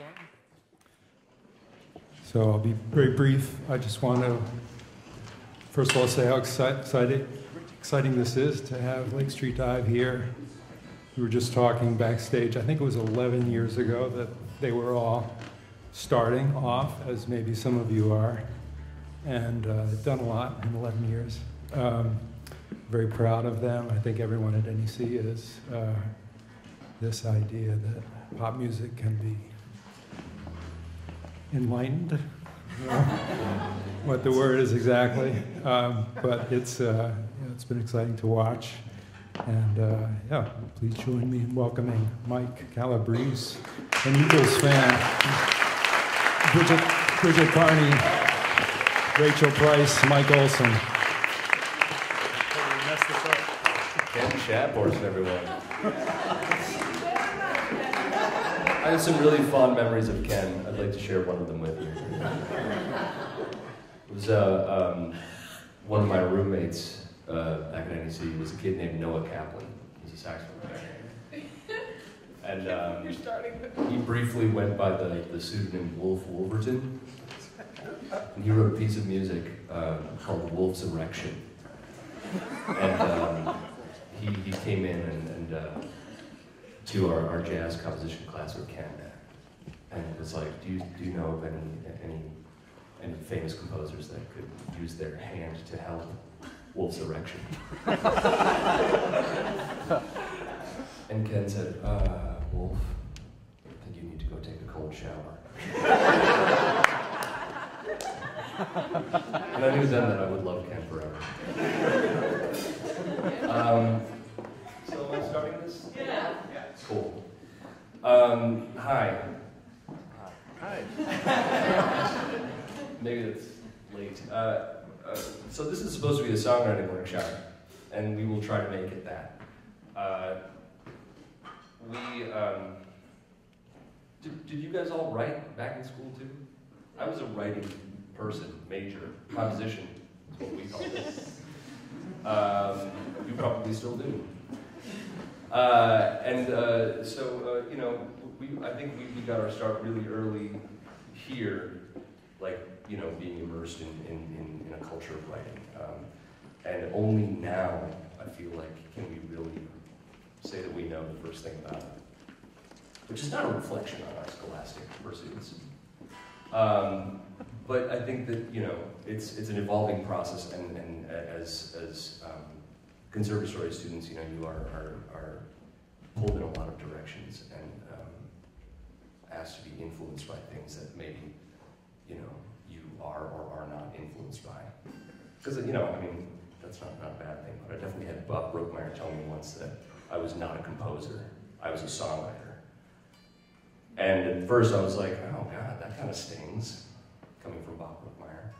Excellent. So I'll be very brief. I just want to, first of all, say how exciting this is to have Lake Street Dive here. We were just talking backstage, I think it was 11 years ago that they were all starting off, as maybe some of you are, and they've done a lot in 11 years. Very proud of them. I think everyone at NEC is. This idea that pop music can be enlightened. You know, what the word is exactly, but it's been exciting to watch. And yeah, please join me in welcoming Mike Calabrese, an Eagles fan, Bridget Kearney, Rachael Price, Mike Olson, Ken Shabors, everyone. I have some really fond memories of Ken. I'd like to share one of them with you. It was one of my roommates back at NEC was a kid named Noah Kaplan. He was a saxophone player. And he briefly went by the pseudonym Wolf Wolverton. And he wrote a piece of music called Wolf's Erection. And he came in and to our jazz composition class with Ken, and it was like, do you know of any famous composers that could use their hand to help Wolf's erection? And Ken said, Wolf, I think you need to go take a cold shower. And I knew then that I would love Ken forever. So am I starting this? Yeah. Cool. Hi. Hi. Maybe that's late. So this is supposed to be a songwriting workshop, and we will try to make it that. Did you guys all write back in school too? I was a writing person, major, composition is what we call it. You probably still do. You know, I think we got our start really early here, like, you know, being immersed in a culture of writing. And only now, I feel like, can we really say that we know the first thing about it, which is not a reflection on our scholastic pursuits. But I think that, you know, it's an evolving process, and as conservatory students, you know, you are pulled in a lot of directions and asked to be influenced by things that maybe, you know, you are or are not influenced by. Because, you know, I mean, that's not a bad thing, but I definitely had Bob Brookmeyer tell me once that I was not a composer, I was a songwriter. And at first I was like, oh God, that kind of stings, coming from Bob Brookmeyer.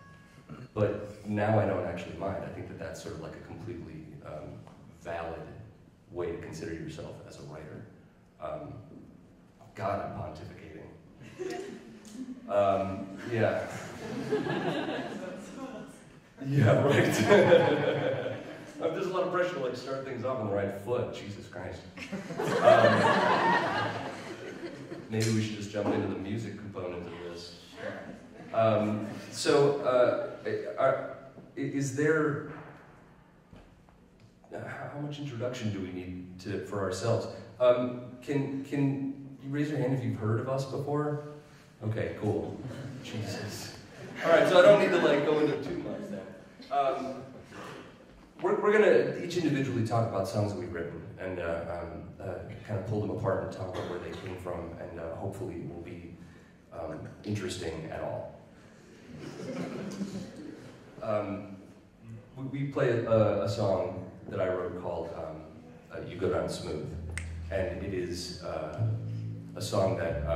But now I don't actually mind. I think that that's sort of like a completely valid way to consider yourself as a writer. God, I'm pontificating. Yeah. Yeah, right. There's a lot of pressure to like start things off on the right foot. Jesus Christ. Maybe we should just jump into the music component of this. Is there? How much introduction do we need for ourselves? Can you raise your hand if you've heard of us before? Okay, cool. Jesus. All right, so I don't need to like go into too much then. We're gonna each individually talk about songs that we've written and kind of pull them apart and talk about where they came from, and hopefully it will be interesting at all. We play a song that I wrote called You Go Down Smooth. And it is a song that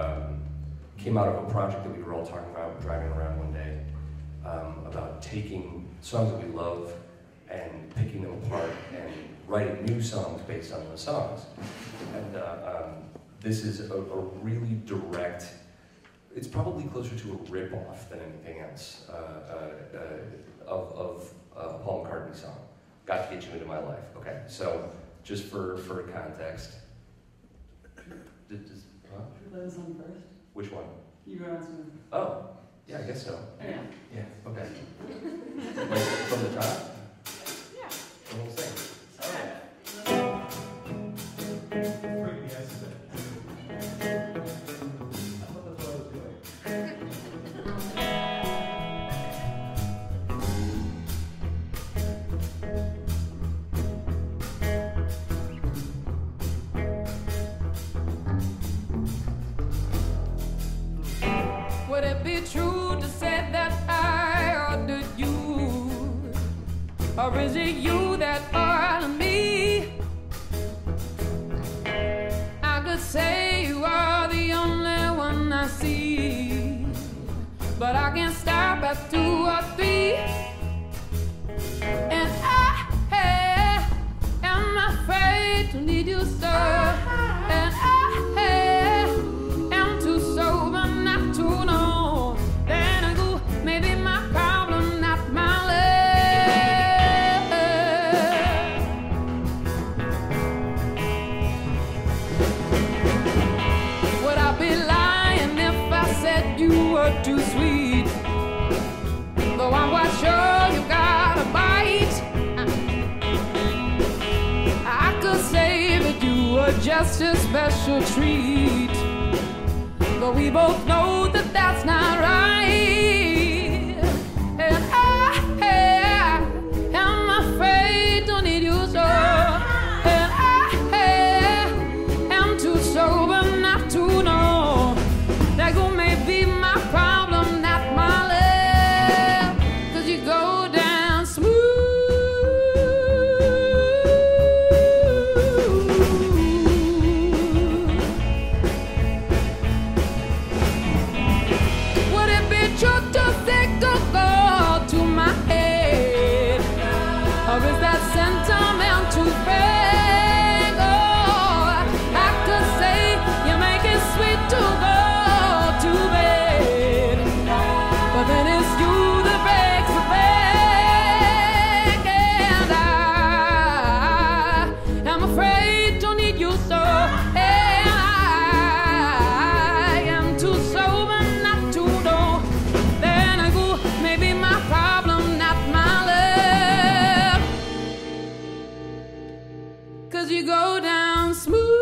came out of a project that we were all talking about driving around one day, about taking songs that we love and picking them apart and writing new songs based on those songs. And this is a really direct, it's probably closer to a rip-off than anything else of a Paul McCartney song. Got to get you into my life. Okay, so just for context. Who lives on first? Which one? You Go Down Smooth. Oh, yeah, I guess so. Yeah. Yeah, okay. Like, from the top? Yeah. The whole thing. Or is it you that are me? I could say you are the only one I see, but I can't stop at 2 or 3. And I am afraid to need you so. And I am too sober not to know. Too sweet, though I'm quite sure you got a bite. I could say that you were just a special treat, though we both know that that's not right. And I am afraid to need you so. And I am too sober not to know that you may be my problem, not my love, 'cause you go down smooth. Would it be true to think a thought to my head, or is that sentiment too vague? Oh, I could say you make it sweet to go to bed. Then it's you that breaks the bank, and I am afraid to need you so. And I am too sober not to know. Then I go, maybe my problem, not my love, 'cause you go down smooth.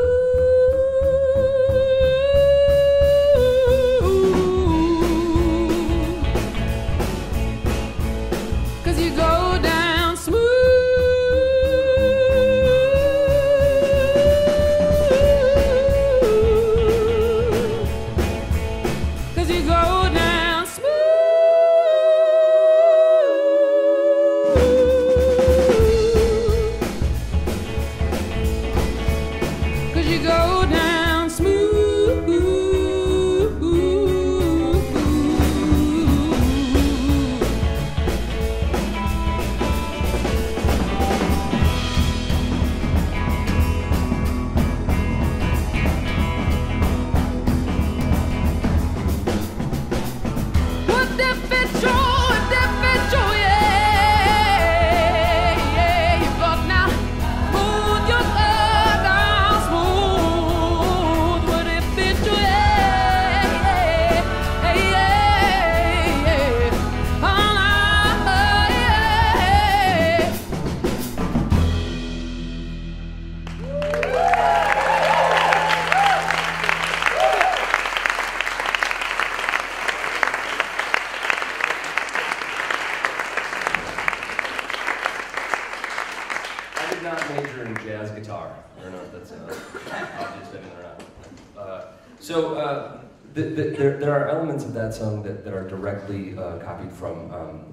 There are elements of that song that are directly copied from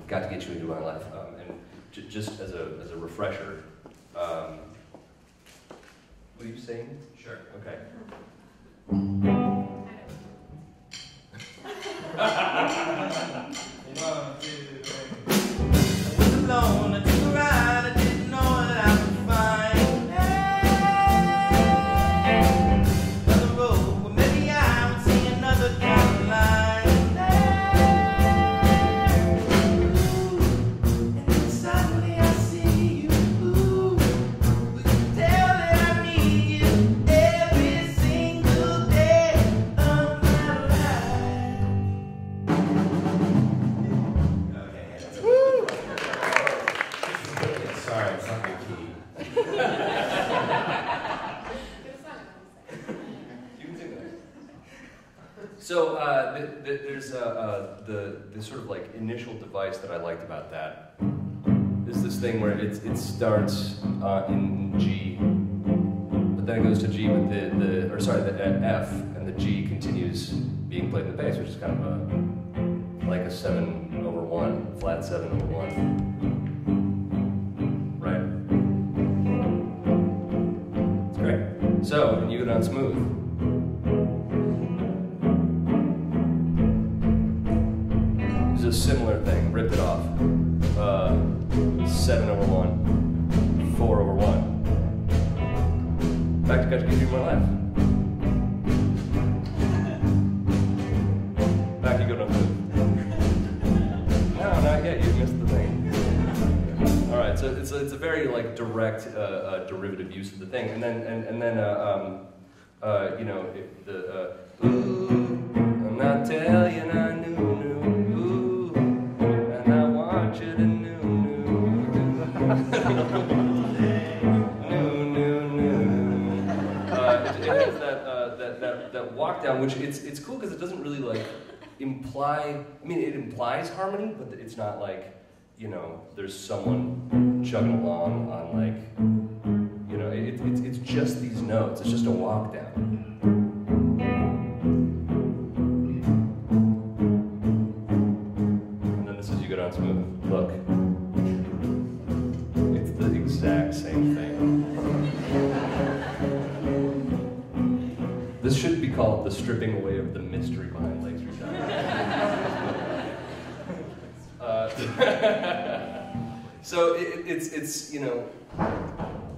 Got to Get You Into My Life. And just as a refresher, will you sing? Sure. Okay. One, two, three. Alone, I took a ride, I didn't know that I would find. There's the sort of like initial device that I liked about that is this thing where it starts in G, but then it goes to G, but the F, and the G continues being played in the bass, which is kind of like a 7/1, flat 7/1, right? It's great. So You Go Down Smooth. A similar thing, ripped it off. 7/1, 4/1. Back to Give You More Life. Back to Go Down Smooth. No, not yet. You missed the thing. All right, so it's a very like direct derivative use of the thing, and then you know it, the I'm not telling you I knew. It has that walk down, which it's cool because it doesn't really like imply. I mean, it implies harmony, but it's not like, you know, there's someone chugging along on like, you know, it's just these notes. It's just a walk down. And then this is You Go Down Smooth. Look. Exact same thing. This should be called the stripping away of the mystery behind Lake Street Dive. So it's you know,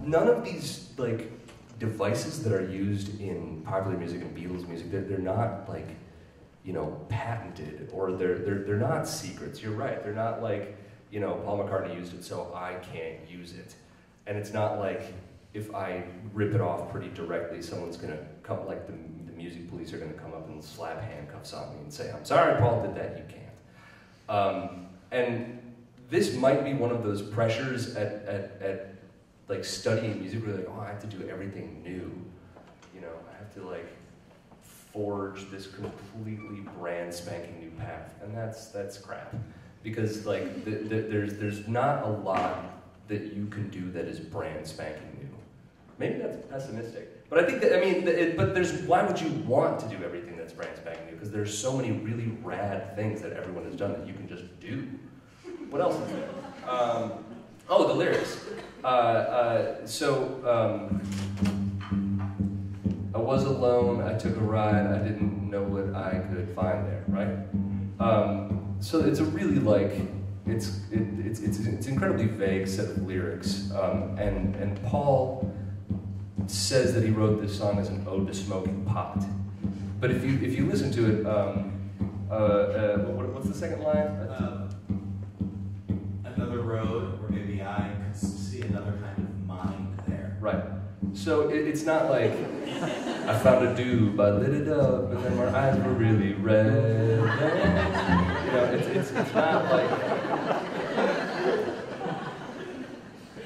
none of these like devices that are used in popular music and Beatles music, they're not like, you know, patented, or they're not secrets. You're right. They're not like, you know, Paul McCartney used it, so I can't use it. And it's not like if I rip it off pretty directly, someone's gonna come, like the music police are gonna come up and slap handcuffs on me and say, I'm sorry, Paul did that, you can't. And this might be one of those pressures at like studying music where you're like, oh, I have to do everything new. You know, I have to like forge this completely brand spanking new path. And that's crap. Because like there's not a lot that you can do that is brand spanking new. Maybe that's pessimistic, but I think that, I mean, but there's, why would you want to do everything that's brand spanking new? Because there's so many really rad things that everyone has done that you can just do. What else is there? Oh, the lyrics. I was alone. I took a ride. I didn't know what I could find there. Right. So it's a really like, it's incredibly vague set of lyrics, and Paul says that he wrote this song as an ode to smoking pot. But if you listen to it, what's the second line? Another road, or maybe I could see another kind of mind there. Right. So it's not like I found a dude, I lit it up, and then my eyes were really red. You know, it's not like,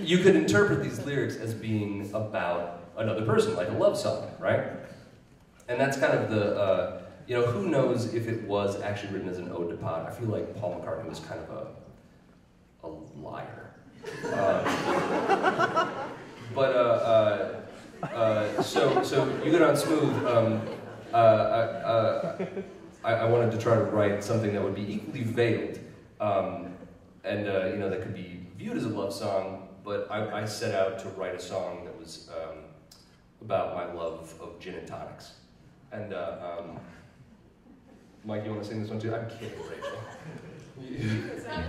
you could interpret these lyrics as being about another person, like a love song, right? And that's kind of the, you know, who knows if it was actually written as an ode to pot. I feel like Paul McCartney was kind of a liar. So You Go Down Smooth. I wanted to try to write something that would be equally veiled, and you know, that could be viewed as a love song. But I set out to write a song that was about my love of gin and tonics. And Mike, you want to sing this one too? I'm kidding, Rachel.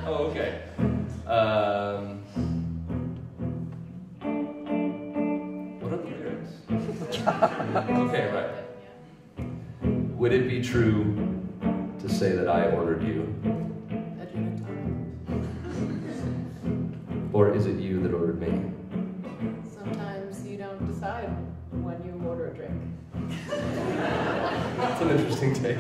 Oh, okay. What are the lyrics? Okay, right. Would it be true to say that I ordered you? Or is it you that ordered me? Sometimes you don't decide when you order a drink. That's an interesting take.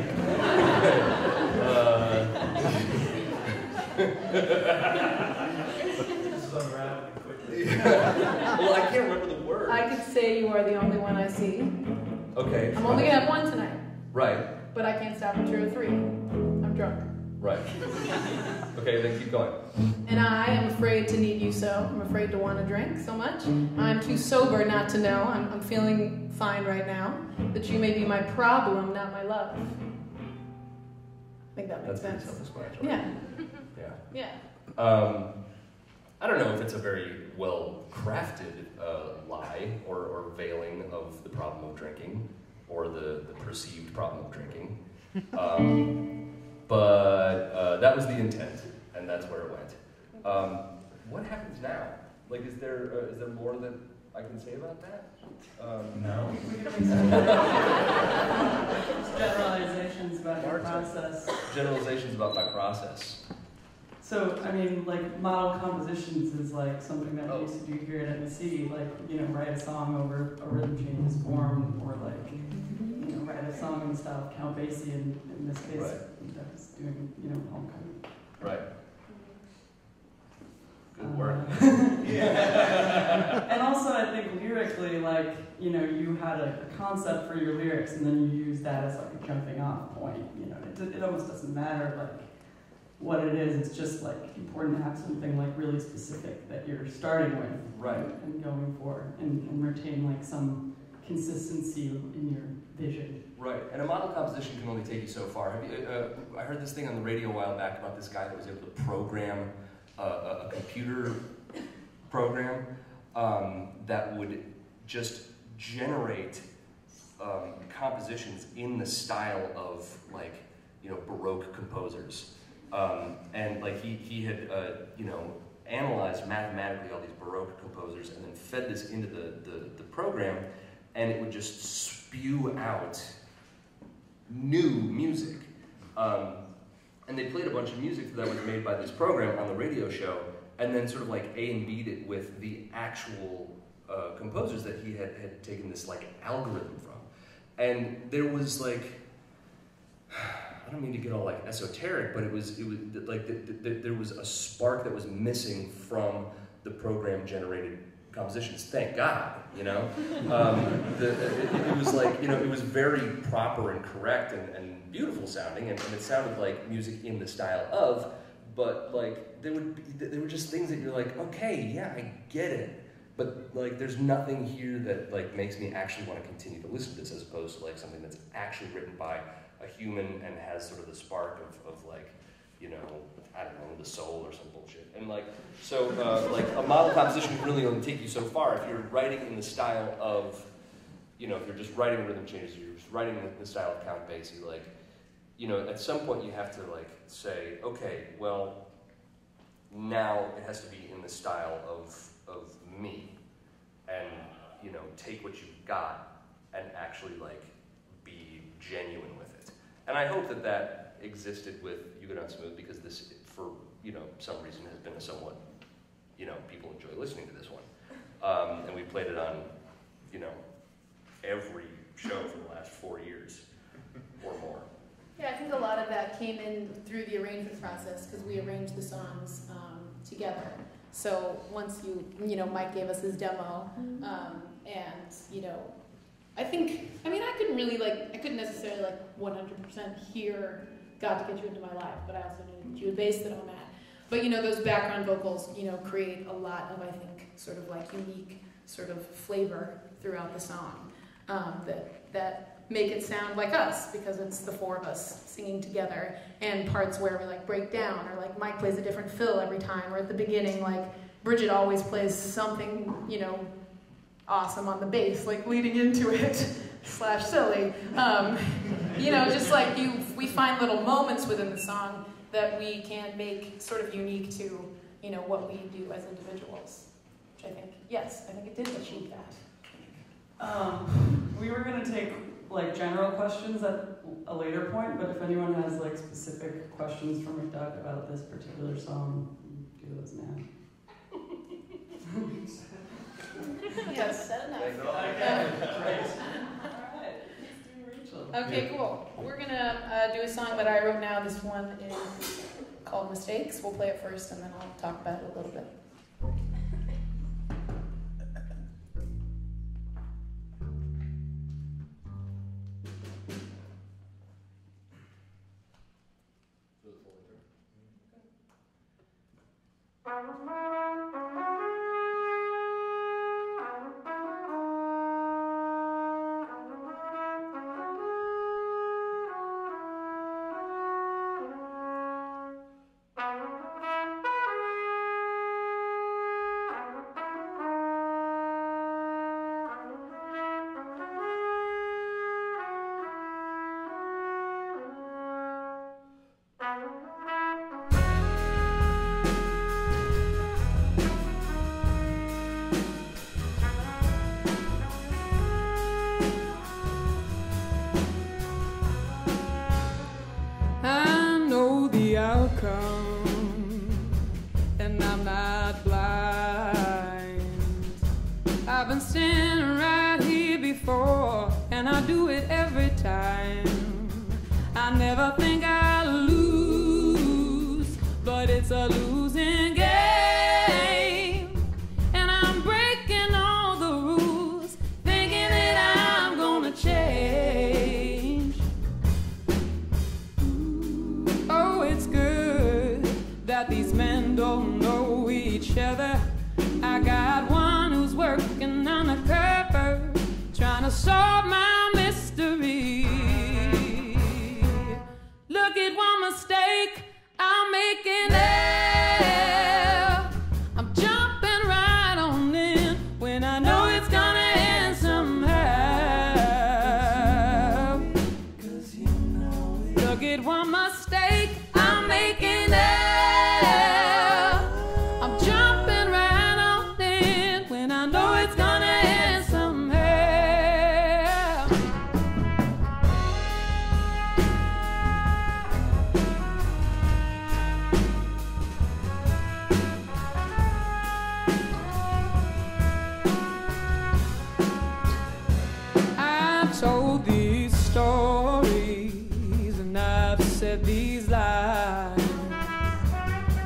Well, I can't remember the words. I could say you are the only one I see. Okay. I'm only gonna have one tonight. Right. but I can't stop at 2 or 3. I'm drunk. Right. Okay, then keep going. And I am afraid to need you so. I'm afraid to want to drink so much. I'm too sober not to know. I'm feeling fine right now. That you may be my problem, not my love. I think that makes sense. That's self-explanatory. Yeah. Yeah. Yeah. I don't know if it's a very well-crafted lie or veiling of the problem of drinking or the perceived problem of drinking. But that was the intent, and that's where it went. What happens now? Like, is there more that I can say about that? No. Generalizations about your process. Generalizations about my process. So, I mean, like, model compositions is, like, something that we used to do here at NEC. Like, you know, write a song over a rhythm change is formed, or, like, you know, write a song in the style of Count Basie, and in this case, that was doing, you know, Homecoming. Right. Good work. Yeah. And also, I think lyrically, like, you know, you had a concept for your lyrics, and then you used that as, like, a jumping-off point. You know, it almost doesn't matter, like, what it is. It's just like important to have something like really specific that you're starting with, right, and going for, and retain like some consistency in your vision. Right, and a model composition can only take you so far. Have you, I heard this thing on the radio a while back about this guy that was able to program a computer program that would just generate compositions in the style of, like, you know, Baroque composers. And like he had, you know, analyzed mathematically all these Baroque composers and then fed this into the program, and it would just spew out new music. And they played a bunch of music that was made by this program on the radio show, and then sort of like A and B'd it with the actual composers that he had taken this like algorithm from. And there was like, I don't mean to get all like esoteric, but it was like there was a spark that was missing from the program generated compositions. Thank God, you know. It was like, you know, it was very proper and correct and beautiful sounding, and it sounded like music in the style of. But like there were just things that you're like, okay, yeah, I get it. But like, there's nothing here that like makes me actually want to continue to listen to this, as opposed to like something that's actually written by a human and has sort of the spark of like, you know, I don't know, the soul or some bullshit. And like, so like a model composition really only take you so far. If you're writing in the style of, you know, if you're just writing rhythm changes, you're just writing the style of Count Basie, like, you know, at some point you have to like say, okay, well, now it has to be in the style of me, and, you know, take what you've got and actually like be genuine with it. And I hope that existed with You Go Down Smooth, because this, for, you know, some reason has been a somewhat, you know, people enjoy listening to this one. And we played it on, you know, every show for the last 4 years or more. Yeah, I think a lot of that came in through the arrangement process, because we arranged the songs together. So once you know, Mike gave us his demo, and, you know, I think, I mean, I couldn't really, like, I couldn't necessarily, like, 100% hear God to Get You Into My Life, but I also knew that you would base it on that. But, you know, those background vocals, you know, create a lot of, I think, sort of, like, unique sort of flavor throughout the song that make it sound like us, because it's the four of us singing together, and parts where we, like, break down, or, like, Mike plays a different fill every time, or at the beginning, like, Bridget always plays something, you know, awesome on the bass, like leading into it, / silly. You know, just like we find little moments within the song that we can make sort of unique to, you know, what we do as individuals. Which I think, yes, I think it did achieve that. We were going to take like general questions at a later point, but if anyone has like specific questions for McDuck about this particular song, do those now. Yes. Okay, cool. We're going to do a song that I wrote now. This one is called Mistakes. We'll play it first, and then I'll talk about it a little bit. and I do it every time. I never think I'll lose, but it's a losing game, and I'm breaking all the rules, thinking that I'm gonna change. Oh, it's good that these men don't know each other. I got one who's working on a cover, trying to solve my mystery. Look at one mistake I'm making there. I'm jumping right on in when I know it's gonna end somehow. Look at one mistake I'm making there. I'm jumping right on in when I know it's gonna end somehow. I've told these stories and I've said these lies.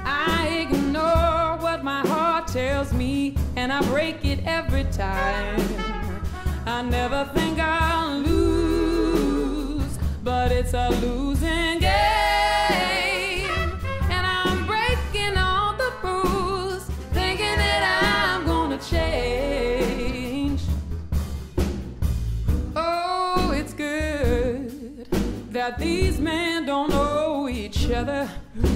I ignore what my heart tells me and I break it every time. I never think I'll lose, but it's a losing game, and I'm breaking all the rules, thinking that I'm gonna change. Oh, it's good that these men don't know each other.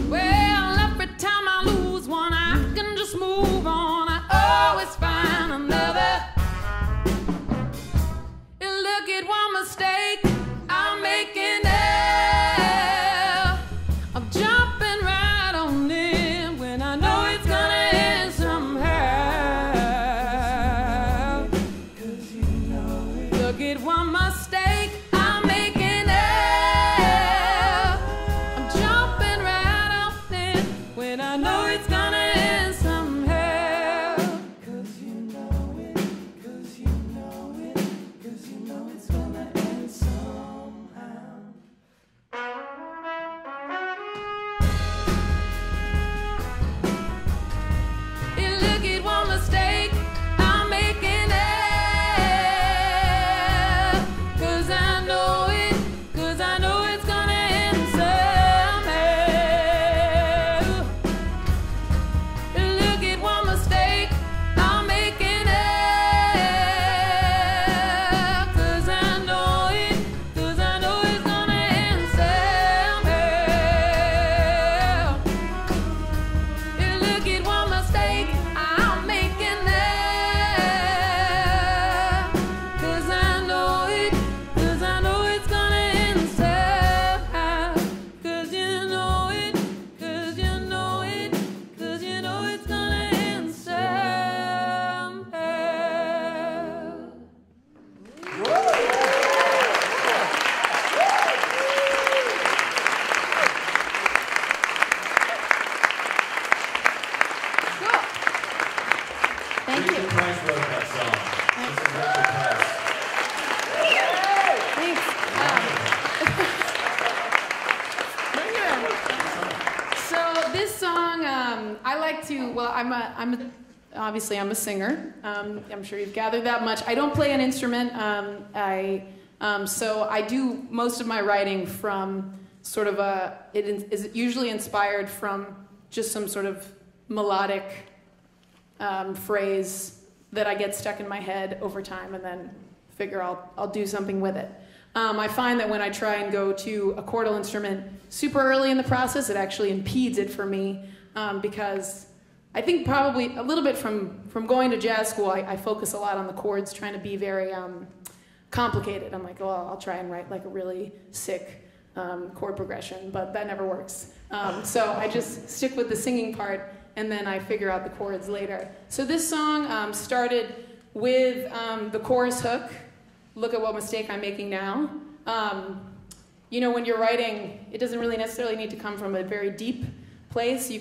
Well, every time I lose one, I can just move on. I always find another. And look at one mistake I'm making there. I'm jumping right on in when I know it's gonna end somehow. Look at one mistake I'm making there. I'm jumping right off in when I know it's gonna end somehow. And look at one mistake I'm making there. 'Cause I know it, 'cause I know it's gonna end somehow. And look at one mistake I'm making there. 'Cause I know it, 'cause I know it's gonna end somehow. And look at one mistake I'm making there. 'Cause I know it, 'cause I know it's gonna end somehow. 'Cause you know it, 'cause you know it, 'cause you know it's gonna end somehow. Thank you. Bridget Price wrote that song. Mr. Bridget Price. Thanks. So this song, I like to. Well, obviously I'm a singer. I'm sure you've gathered that much. I don't play an instrument. So I do most of my writing from sort of a. It is usually inspired from just some sort of melodic phrase that I get stuck in my head over time, and then figure I'll do something with it. I find that when I try and go to a chordal instrument super early in the process, it actually impedes it for me, because I think probably a little bit from going to jazz school, I focus a lot on the chords, trying to be very complicated. I'm like, well, I'll try and write like a really sick chord progression, but that never works. So I just stick with the singing part, and then I figure out the chords later. So this song started with the chorus hook, "Look at what mistake I'm making now." You know, when you're writing, it doesn't really necessarily need to come from a very deep place. You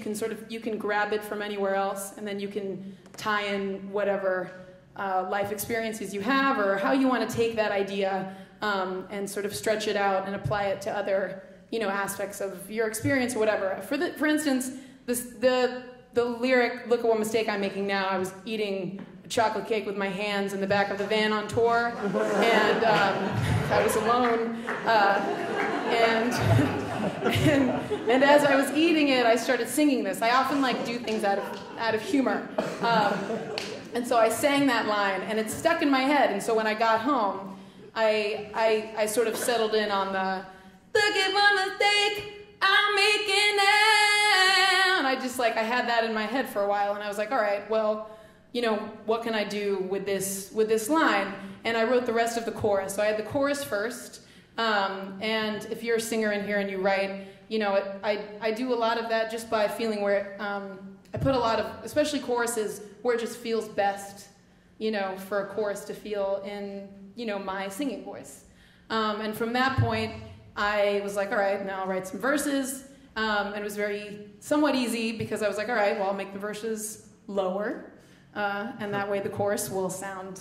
can grab it from anywhere else, and then you can tie in whatever life experiences you have or how you want to take that idea and sort of stretch it out and apply it to other, you know, aspects of your experience or whatever. For instance, the lyric, "Look at what mistake I'm making now," I was eating a chocolate cake with my hands in the back of the van on tour, and I was alone, and as I was eating it, I started singing this. I often like do things out of humor, and so I sang that line, and it stuck in my head. And so when I got home, I sort of settled in on the "Look at what mistake I'm making now," and I just like I had that in my head for a while, and I was like, all right, well, you know, what can I do with this line? And I wrote the rest of the chorus. So I had the chorus first. And if you're a singer in here and you write, you know, I do a lot of that just by feeling where, I put a lot of, especially choruses, where it just feels best, you know, for a chorus to feel in, you know, my singing voice. And from that point, I was like, all right, now I'll write some verses. And it was somewhat easy because I was like, all right, well, I'll make the verses lower. And that way the chorus will sound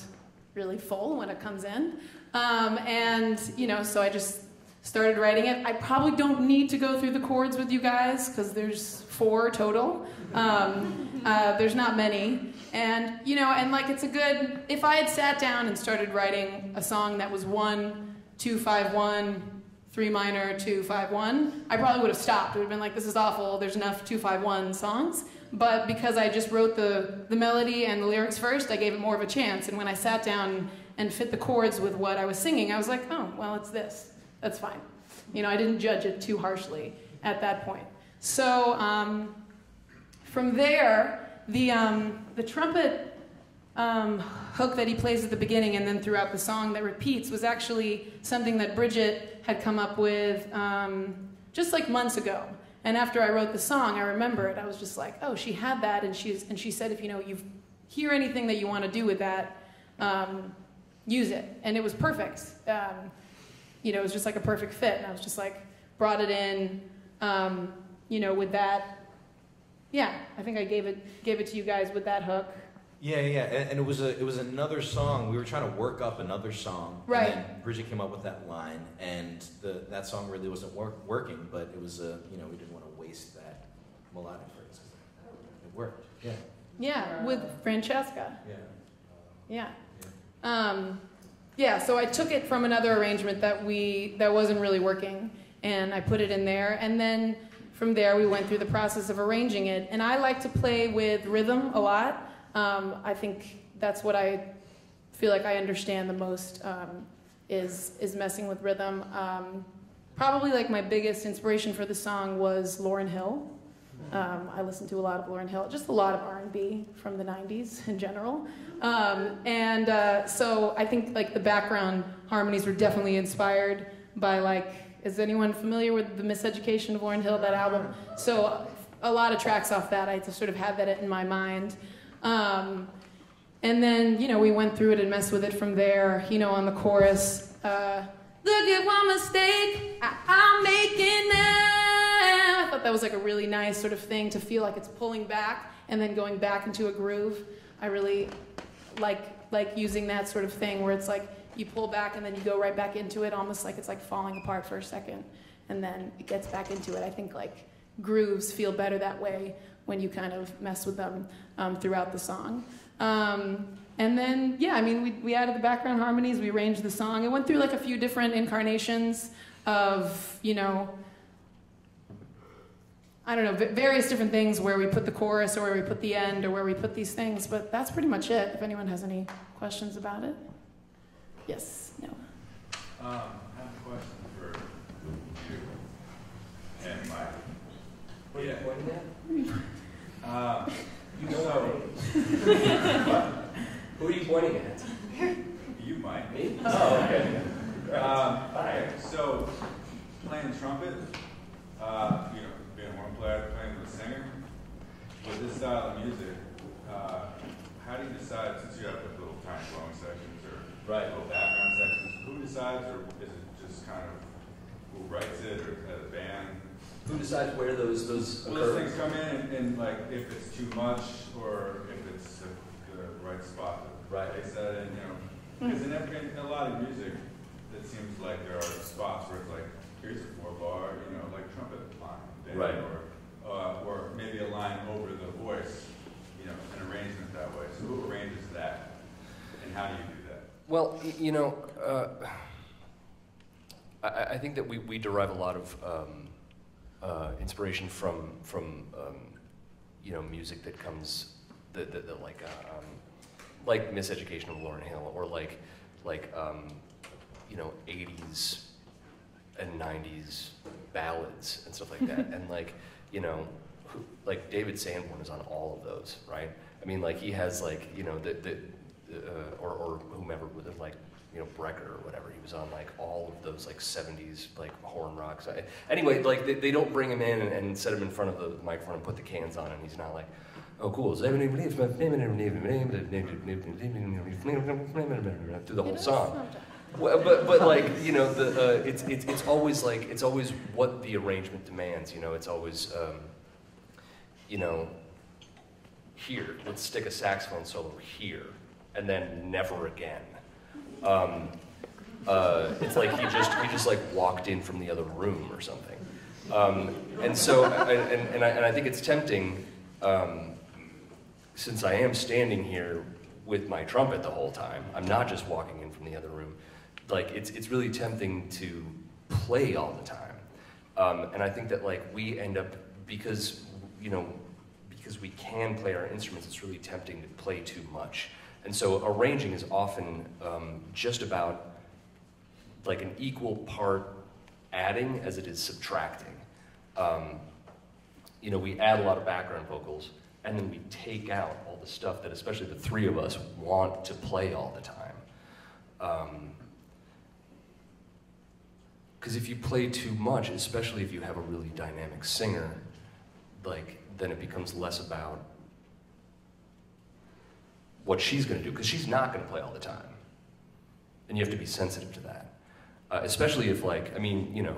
really full when it comes in. And, you know, so I just started writing it. I probably don't need to go through the chords with you guys because there's 4 total. There's not many. And, you know, and like it's a good, if I had sat down and started writing a song that was 1, 2, 5, 1, 3 minor, 2, 5, 1, I probably would have stopped. It would have been like, this is awful. There's enough 2, 5, 1 songs. But because I just wrote the melody and the lyrics first, I gave it more of a chance. And when I sat down and fit the chords with what I was singing, I was like, oh, well, it's this. That's fine. You know, I didn't judge it too harshly at that point. So from there, the trumpet hook that he plays at the beginning and then throughout the song that repeats was actually something that Bridget had come up with just like months ago. And after I wrote the song, I remember it. I was just like, oh, she had that, and she said, if you know, you hear anything that you want to do with that, use it. And it was perfect. You know, it was just like a perfect fit. And I was just like, brought it in, you know, with that. Yeah, I think I gave it to you guys with that hook. Yeah, yeah, and it was another song. We were trying to work up another song. Right. And then Bridget came up with that line, and that song really wasn't working. But it was you know, we didn't want to waste that melodic phrase. It worked. Yeah. Yeah, with Francesca. Yeah. Yeah. Yeah. Yeah. So I took it from another arrangement that wasn't really working, and I put it in there, and then from there we went through the process of arranging it. And I like to play with rhythm a lot. I think that's what I feel like I understand the most is messing with rhythm. Probably like my biggest inspiration for the song was Lauryn Hill. I listened to a lot of Lauryn Hill, just a lot of R&B from the 90s in general. So I think like the background harmonies were definitely inspired by like, is anyone familiar with the Miseducation of Lauryn Hill, that album? So a lot of tracks off that, I sort of have that in my mind. And then, you know, we went through it and messed with it from there, you know, on the chorus. Look at what mistake I'm making now. I thought that was like a really nice sort of thing to feel like it's pulling back and then going back into a groove. I really like using that sort of thing where it's like you pull back and then you go right back into it, almost like it's like falling apart for a second and then it gets back into it. I think like grooves feel better that way when you kind of mess with them throughout the song. And then, yeah, I mean, we added the background harmonies, we arranged the song. It went through like a few different incarnations of, you know, I don't know, various different things where we put the chorus or where we put the end or where we put these things, but that's pretty much it, if anyone has any questions about it. Yes, Noah. I have a question for you and Mike. What are you pointing at? You know, who are you pointing at? You might. Me? Oh, okay. So, playing trumpet, you know, being a horn player, playing with a singer, with this style of music, how do you decide, since you have like little time flowing sections or little background sections, who decides, or is it just kind of who writes it, or as a band? Who decides where those occur? Those things come in, and like if it's too much or if it's the right spot to place that in, you know. Because in a lot of music, it seems like there are spots where it's like, here's a four bar, you know, like trumpet line, then, right? Or maybe a line over the voice, you know, an arrangement that way. So who arranges that, and how do you do that? Well, you know, I think that we derive a lot of inspiration from you know, music that comes the like Miseducation of Lauryn Hill, or like you know, 80s and 90s ballads and stuff like that. And like, you know, like David Sanborn is on all of those, right? I mean, like, he has like, you know, or whomever, with like, you know, Brecker or whatever, he was on like all of those like 70s like horn rocks. Anyway, like they don't bring him in and set him in front of the microphone and put the cans on, and he's not like, oh cool, through the whole song. But like, you know, the it's always like, it's always what the arrangement demands. You know, it's always you know, here, let's stick a saxophone solo here, and then never again. It's like he just like walked in from the other room or something. And so I think it's tempting, since I am standing here with my trumpet the whole time, I'm not just walking in from the other room. Like, it's really tempting to play all the time. And I think that like we end up, because, you know, because we can play our instruments, it's really tempting to play too much. And so arranging is often just about like an equal part adding as it is subtracting. You know, we add a lot of background vocals, and then we take out all the stuff that especially the three of us want to play all the time. Because if you play too much, especially if you have a really dynamic singer, like, then it becomes less about what she's going to do, because she's not going to play all the time, and you have to be sensitive to that. Especially if, like, I mean, you know,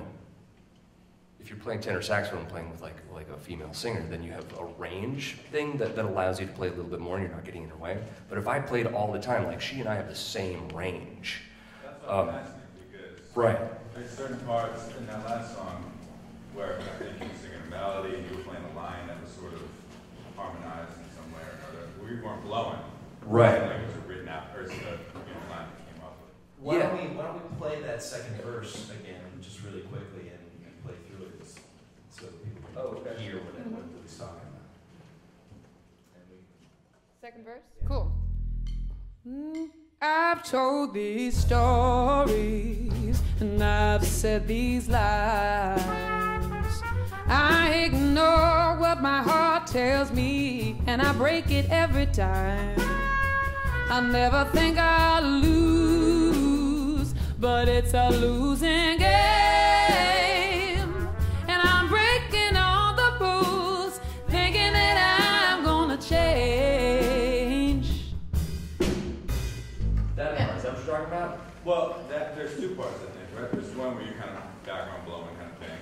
if you're playing tenor saxophone and playing with like a female singer, then you have a range thing that allows you to play a little bit more, and you're not getting in her way. But if I played all the time, like, she and I have the same range. That's what I'm asking, because right, there's certain parts in that last song where I think you were singing a melody and you were playing a line that was sort of harmonized in some way or another. We weren't blowing. Right. Why don't we play that second verse again, just really quickly, and play through it so people can hear what everyone was talking about. Second verse? Yeah. Cool. I've told these stories, and I've said these lies. I ignore what my heart tells me, and I break it every time. I never think I'll lose, but it's a losing game, and I'm breaking all the rules, thinking that I'm gonna change. That part, is that what you're talking about? Well, there's two parts in there, right? There's one where you're kind of background blowing kind of thing,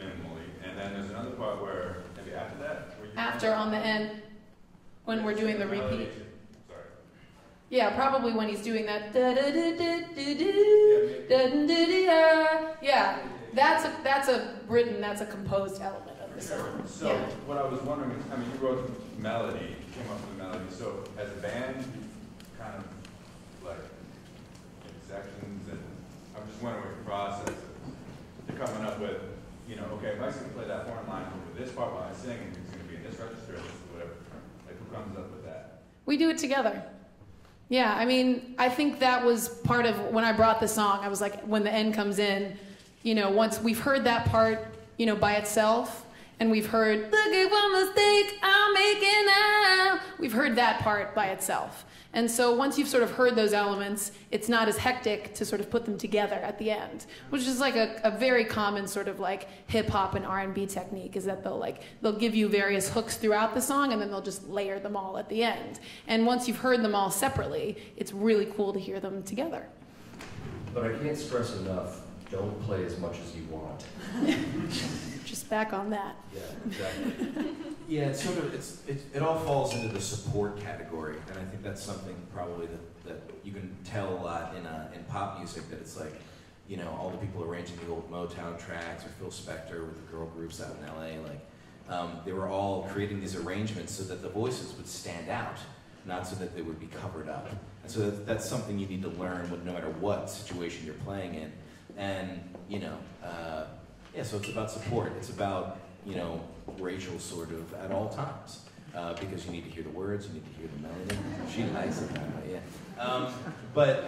minimally, and then there's another part where, maybe after that? Where after, on the end, when we're doing the repeat. Yeah, probably when he's doing that. Yeah, that's a written, that's a composed element of the song. So yeah. What I was wondering is, I mean, you wrote the melody, came up with the melody. So as a band, you kind of like in sections, and I'm just wondering what your process is. You're coming up with, you know, okay, Mike's gonna play that horn line over this part while I sing, and it's gonna be in this register, or whatever. Like, who comes up with that? We do it together. Yeah, I mean, I think that was part of when I brought the song. I was like, when the end comes in, you know, once we've heard that part, you know, by itself, and we've heard, look at what mistake I'm making now. We've heard that part by itself. And so once you've sort of heard those elements, it's not as hectic to sort of put them together at the end, which is like a very common sort of like hip hop and R&B technique, is that they'll give you various hooks throughout the song, and then they'll just layer them all at the end. And once you've heard them all separately, it's really cool to hear them together. But I can't stress enough, don't play as much as you want. Just back on that. Yeah, exactly. Yeah, it's sort of, it all falls into the support category, and I think that's something probably that you can tell a lot in pop music, that it's like, you know, all the people arranging the old Motown tracks, or Phil Spector with the girl groups out in LA, like, they were all creating these arrangements so that the voices would stand out, not so that they would be covered up. And so that's something you need to learn with no matter what situation you're playing in. And, you know, yeah, so it's about support. It's about, you know, Rachael sort of at all times. Because you need to hear the words, you need to hear the melody. She likes it that way, yeah. But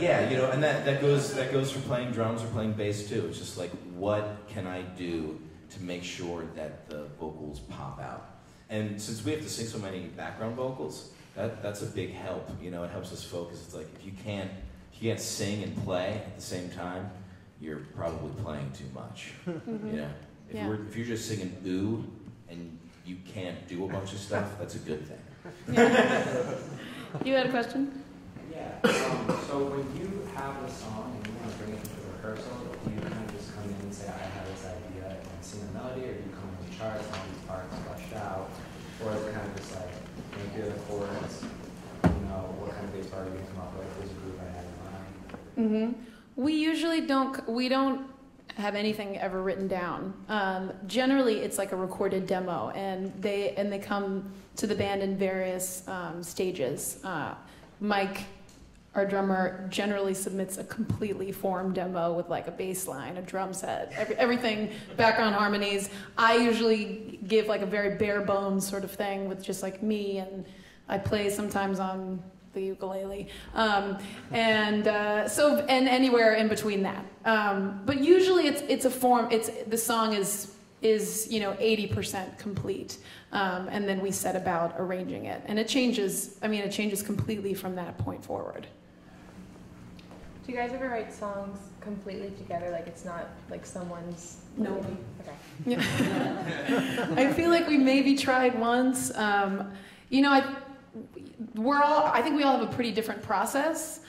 yeah, you know, and that goes for playing drums or playing bass too. It's just like, what can I do to make sure that the vocals pop out? And since we have to sing so many background vocals, that's a big help. You know, it helps us focus. It's like, if you can't sing and play at the same time, you're probably playing too much. Mm-hmm. You know, if you're just singing ooh and you can't do a bunch of stuff, that's a good thing. Yeah. You had a question? Yeah, so when you have a song and you want to bring it to the rehearsal, do you kind of just come in and say, I have this idea and sing a melody, or do you come with the charts and all these parts fleshed out, or is it kind of just like, when you hear the chorus, you know, what kind of bass part are you going to come up with? There's a group I had in mind. Mm-hmm. We usually don't have anything ever written down. Generally, it's like a recorded demo, and they come to the band in various stages. Mike, our drummer, generally submits a completely formed demo with like a bass line, a drum set, everything, background harmonies. I usually give like a very bare bones sort of thing with just like me, and I play sometimes on the ukulele, and anywhere in between that. But usually it's a form. It's the song is you know 80% complete, and then we set about arranging it, and it changes. I mean, it changes completely from that point forward. Do you guys ever write songs completely together? Like it's not like someone's. No. Okay. Yeah. I feel like we maybe tried once. You know, I think we all have a pretty different process,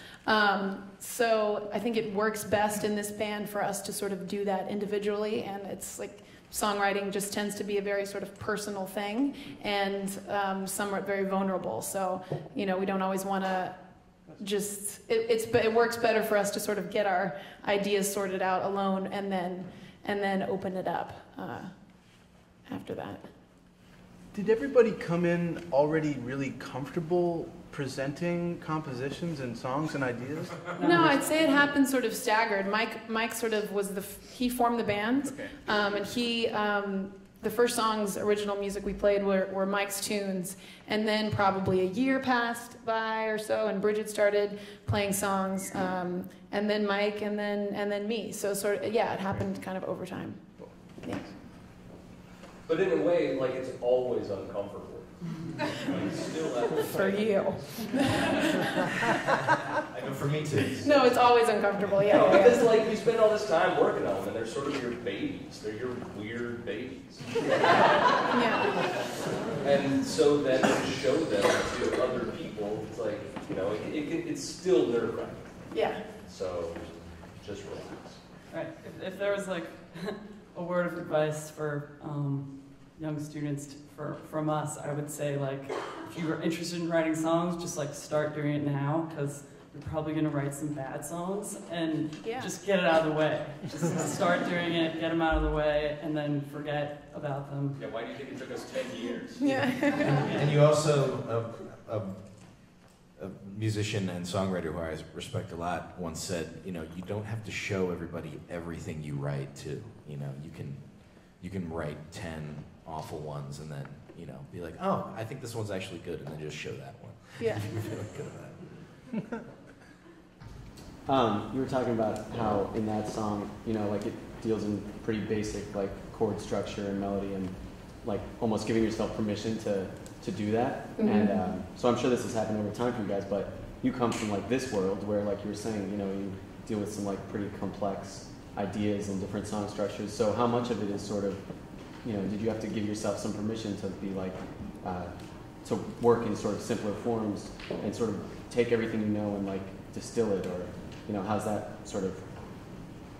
so I think it works best in this band for us to sort of do that individually, and it's like songwriting just tends to be a very sort of personal thing, and some are very vulnerable, so you know we don't always want to just, it works better for us to sort of get our ideas sorted out alone and then open it up after that. Did everybody come in already really comfortable presenting compositions and songs and ideas? No, I'd say it happened sort of staggered. Mike sort of was he formed the band, okay. And the first songs, original music we played were Mike's tunes, and then probably a year passed by or so, and Bridget started playing songs, and then Mike, and then me. So sort of, yeah, it happened kind of over time. Yeah. But in a way, like, it's always uncomfortable. Like, still for you. I know, for me too. No, it's always uncomfortable, yeah. No, because, like, you spend all this time working on them, and they're sort of your babies. They're your weird babies. Yeah. And so then to show them to other people, it's like, you know, it's still nerve-wracking. Yeah. So, just relax. All right, if there was, like... a word of advice for young students from us, I would say, like, if you were interested in writing songs, just like start doing it now, because you're probably going to write some bad songs, and yeah. Just get it out of the way. Just start doing it, get them out of the way, and then forget about them. Yeah, why do you think it took us 10 years? Yeah. And you also, a musician and songwriter who I respect a lot once said, you know, you don't have to show everybody everything you write too. You know, you can write 10 awful ones and then, you know, be like, oh, I think this one's actually good, and then just show that one. Yeah. You feel good about it. You were talking about how in that song, you know, like it deals in pretty basic like chord structure and melody, and like almost giving yourself permission to do that. Mm-hmm. And so I'm sure this has happened over time for you guys, but you come from like this world where, like you were saying, you know, you deal with some like pretty complex ideas and different song structures. So how much of it is sort of, you know, did you have to give yourself some permission to be like, to work in sort of simpler forms and sort of take everything you know and like distill it, or, you know, how's that sort of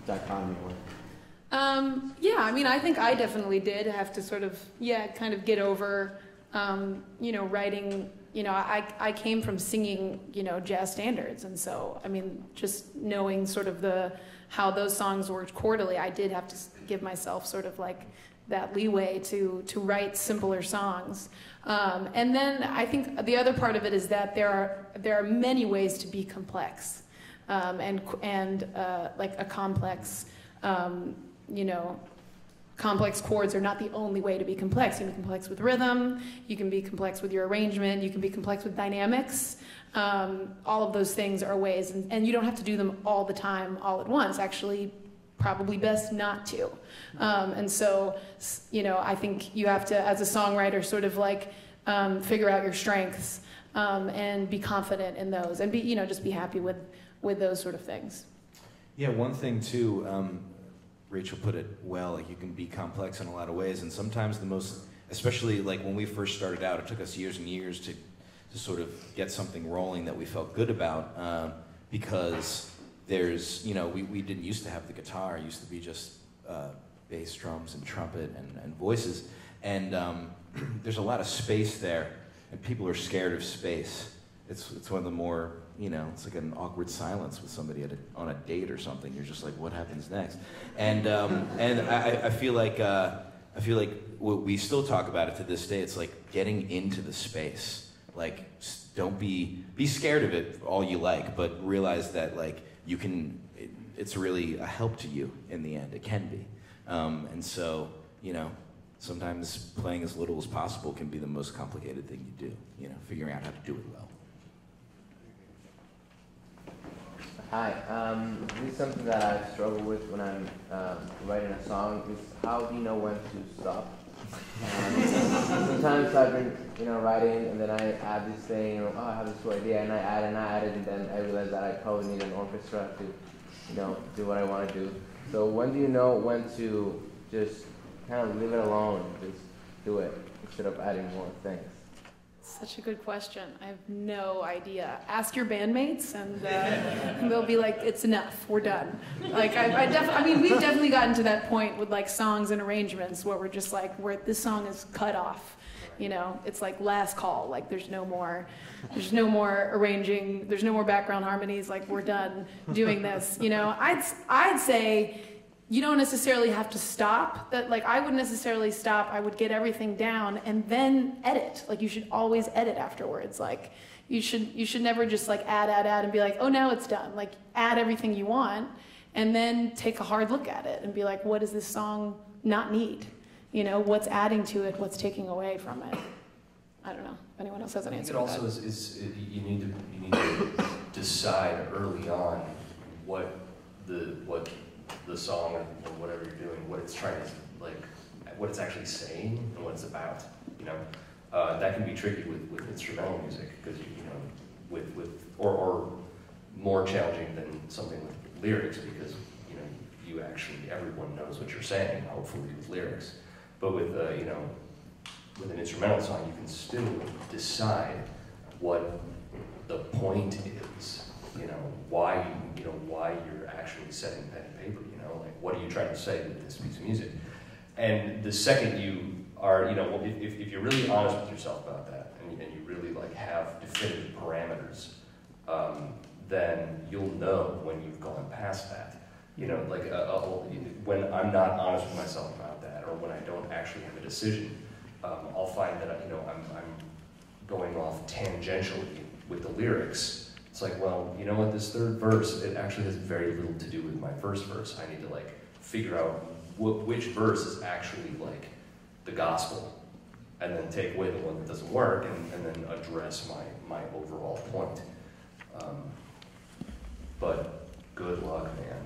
dichotomy work? Yeah, I mean, I think I definitely did have to sort of, yeah, kind of get over, you know, writing, you know, I came from singing, you know, jazz standards, and so, I mean, just knowing sort of the how those songs worked quarterly, I did have to give myself sort of like that leeway to write simpler songs. And then I think the other part of it is that there are many ways to be complex, and like a complex, you know, complex chords are not the only way to be complex. You can be complex with rhythm, you can be complex with your arrangement, you can be complex with dynamics. All of those things are ways, and you don't have to do them all the time, all at once. Actually, probably best not to. And so, you know, I think you have to, as a songwriter, sort of like figure out your strengths and be confident in those, and be, you know, just be happy with those sort of things. Yeah, one thing too, Rachael put it well, like you can be complex in a lot of ways, and sometimes the most, especially like when we first started out, it took us years and years to sort of get something rolling that we felt good about, because there's, you know, we didn't used to have the guitar. It used to be just bass, drums, and trumpet, and voices. And there's a lot of space there, and people are scared of space. It's one of the more, you know, it's like an awkward silence with somebody at on a date or something. You're just like, what happens next? And I feel like we still talk about it to this day. It's like getting into the space. Like, don't be scared of it all you like, but realize that like you can. It's really a help to you in the end. It can be, and so, you know, sometimes playing as little as possible can be the most complicated thing you do. You know, figuring out how to do it well. Hi, this is something that I struggle with when I'm writing a song. Is how do you know when to stop? Sometimes I've been, you know, writing, and then I add this thing, and I have this cool idea, and I add it, and then I realize that I probably need an orchestra to, you know, do what I want to do. So when do you know when to just kind of leave it alone, just do it instead of adding more things? Such a good question. I have no idea. Ask your bandmates, and they'll be like, "It's enough. We're done." Like, I mean, we've definitely gotten to that point with like songs and arrangements where we're just like, this song is cut off. You know, it's like last call. Like, there's no more arranging. There's no more background harmonies. Like, we're done doing this. You know, I'd say you don't necessarily have to stop. That, like, I wouldn't necessarily stop. I would get everything down and then edit. Like, you should always edit afterwards. Like, you should never just like add and be like, oh, now it's done. Like, add everything you want and then take a hard look at it and be like, what does this song not need? You know, what's adding to it? What's taking away from it? I don't know if anyone else has an answer to that. It also is you need to decide early on what the song or whatever you're doing, what it's trying to, like, what it's actually saying and what it's about, you know? That can be tricky with instrumental music, because, you know, or more challenging than something with lyrics, because, you know, you actually, everyone knows what you're saying, hopefully, with lyrics. But with, you know, with an instrumental song, you can still decide what the point is, you know, why you're actually setting pen and paper, you know, like, what are you trying to say with this piece of music? And the second you are, you know, if you're really honest with yourself about that, and you really, like, have definitive parameters, then you'll know when you've gone past that. You know, like, when I'm not honest with myself about that, or when I don't actually have a decision, I'll find that, you know, I'm going off tangentially with the lyrics. It's like, well, you know what, this third verse, it actually has very little to do with my first verse. I need to, like, figure out which verse is actually, like, the gospel, and then take away the one that doesn't work, and then address my overall point. But good luck, man.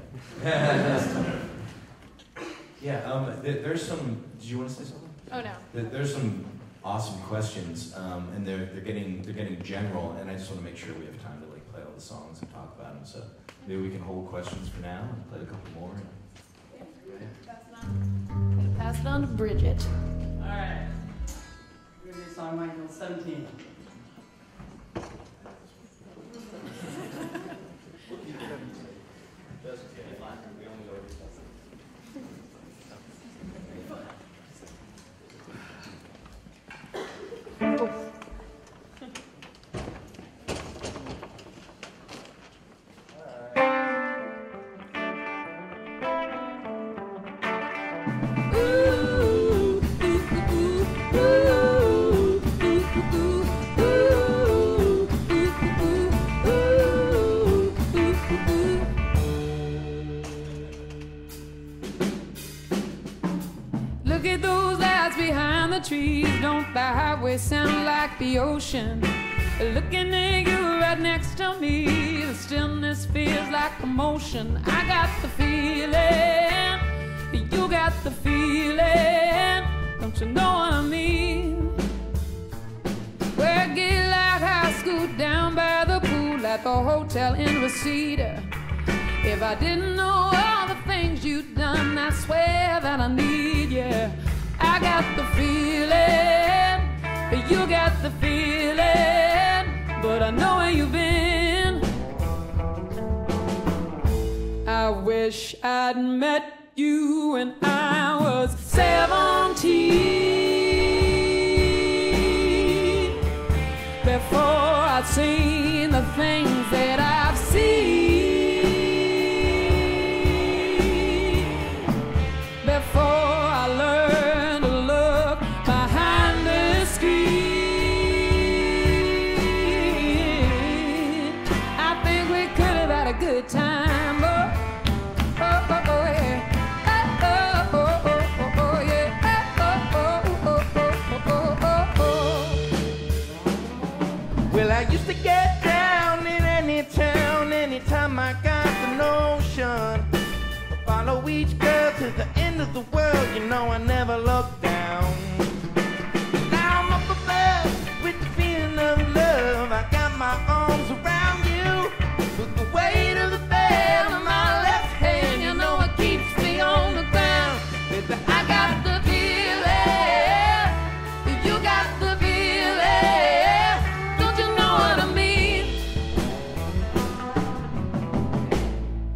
Yeah, there's some, did you want to say something? Oh, no. There's some awesome questions, and they're getting general, and I just want to make sure we have time to play all the songs and talk about them, so maybe we can hold questions for now and play a couple more. I'm going to pass it on to Bridget. All right. We're going to do a song Michael, 17. sound like the ocean. Looking at you right next to me, the stillness feels like commotion. I got the feeling, you got the feeling. Don't you know what I mean? We're gay like high school down by the pool at the hotel in Reseda. If I didn't know all the things you'd done, I swear that I need you. I got the feeling, you got the feeling, but I know where you've been. I wish I'd met you when I was 17, before I'd seen the things that I've seen, before I learned to look behind the screen. I think we could have had a good time. Oh, oh, oh, oh, yeah. I used to get down in any town, anytime I got the notion. Follow each girl to the end of the world, you know I never looked down. Now I'm up above with the feeling of love, I got my arms around you. With the weight of the bell in my left hand, you know it keeps me on the ground. I got the feeling, you got the feeling.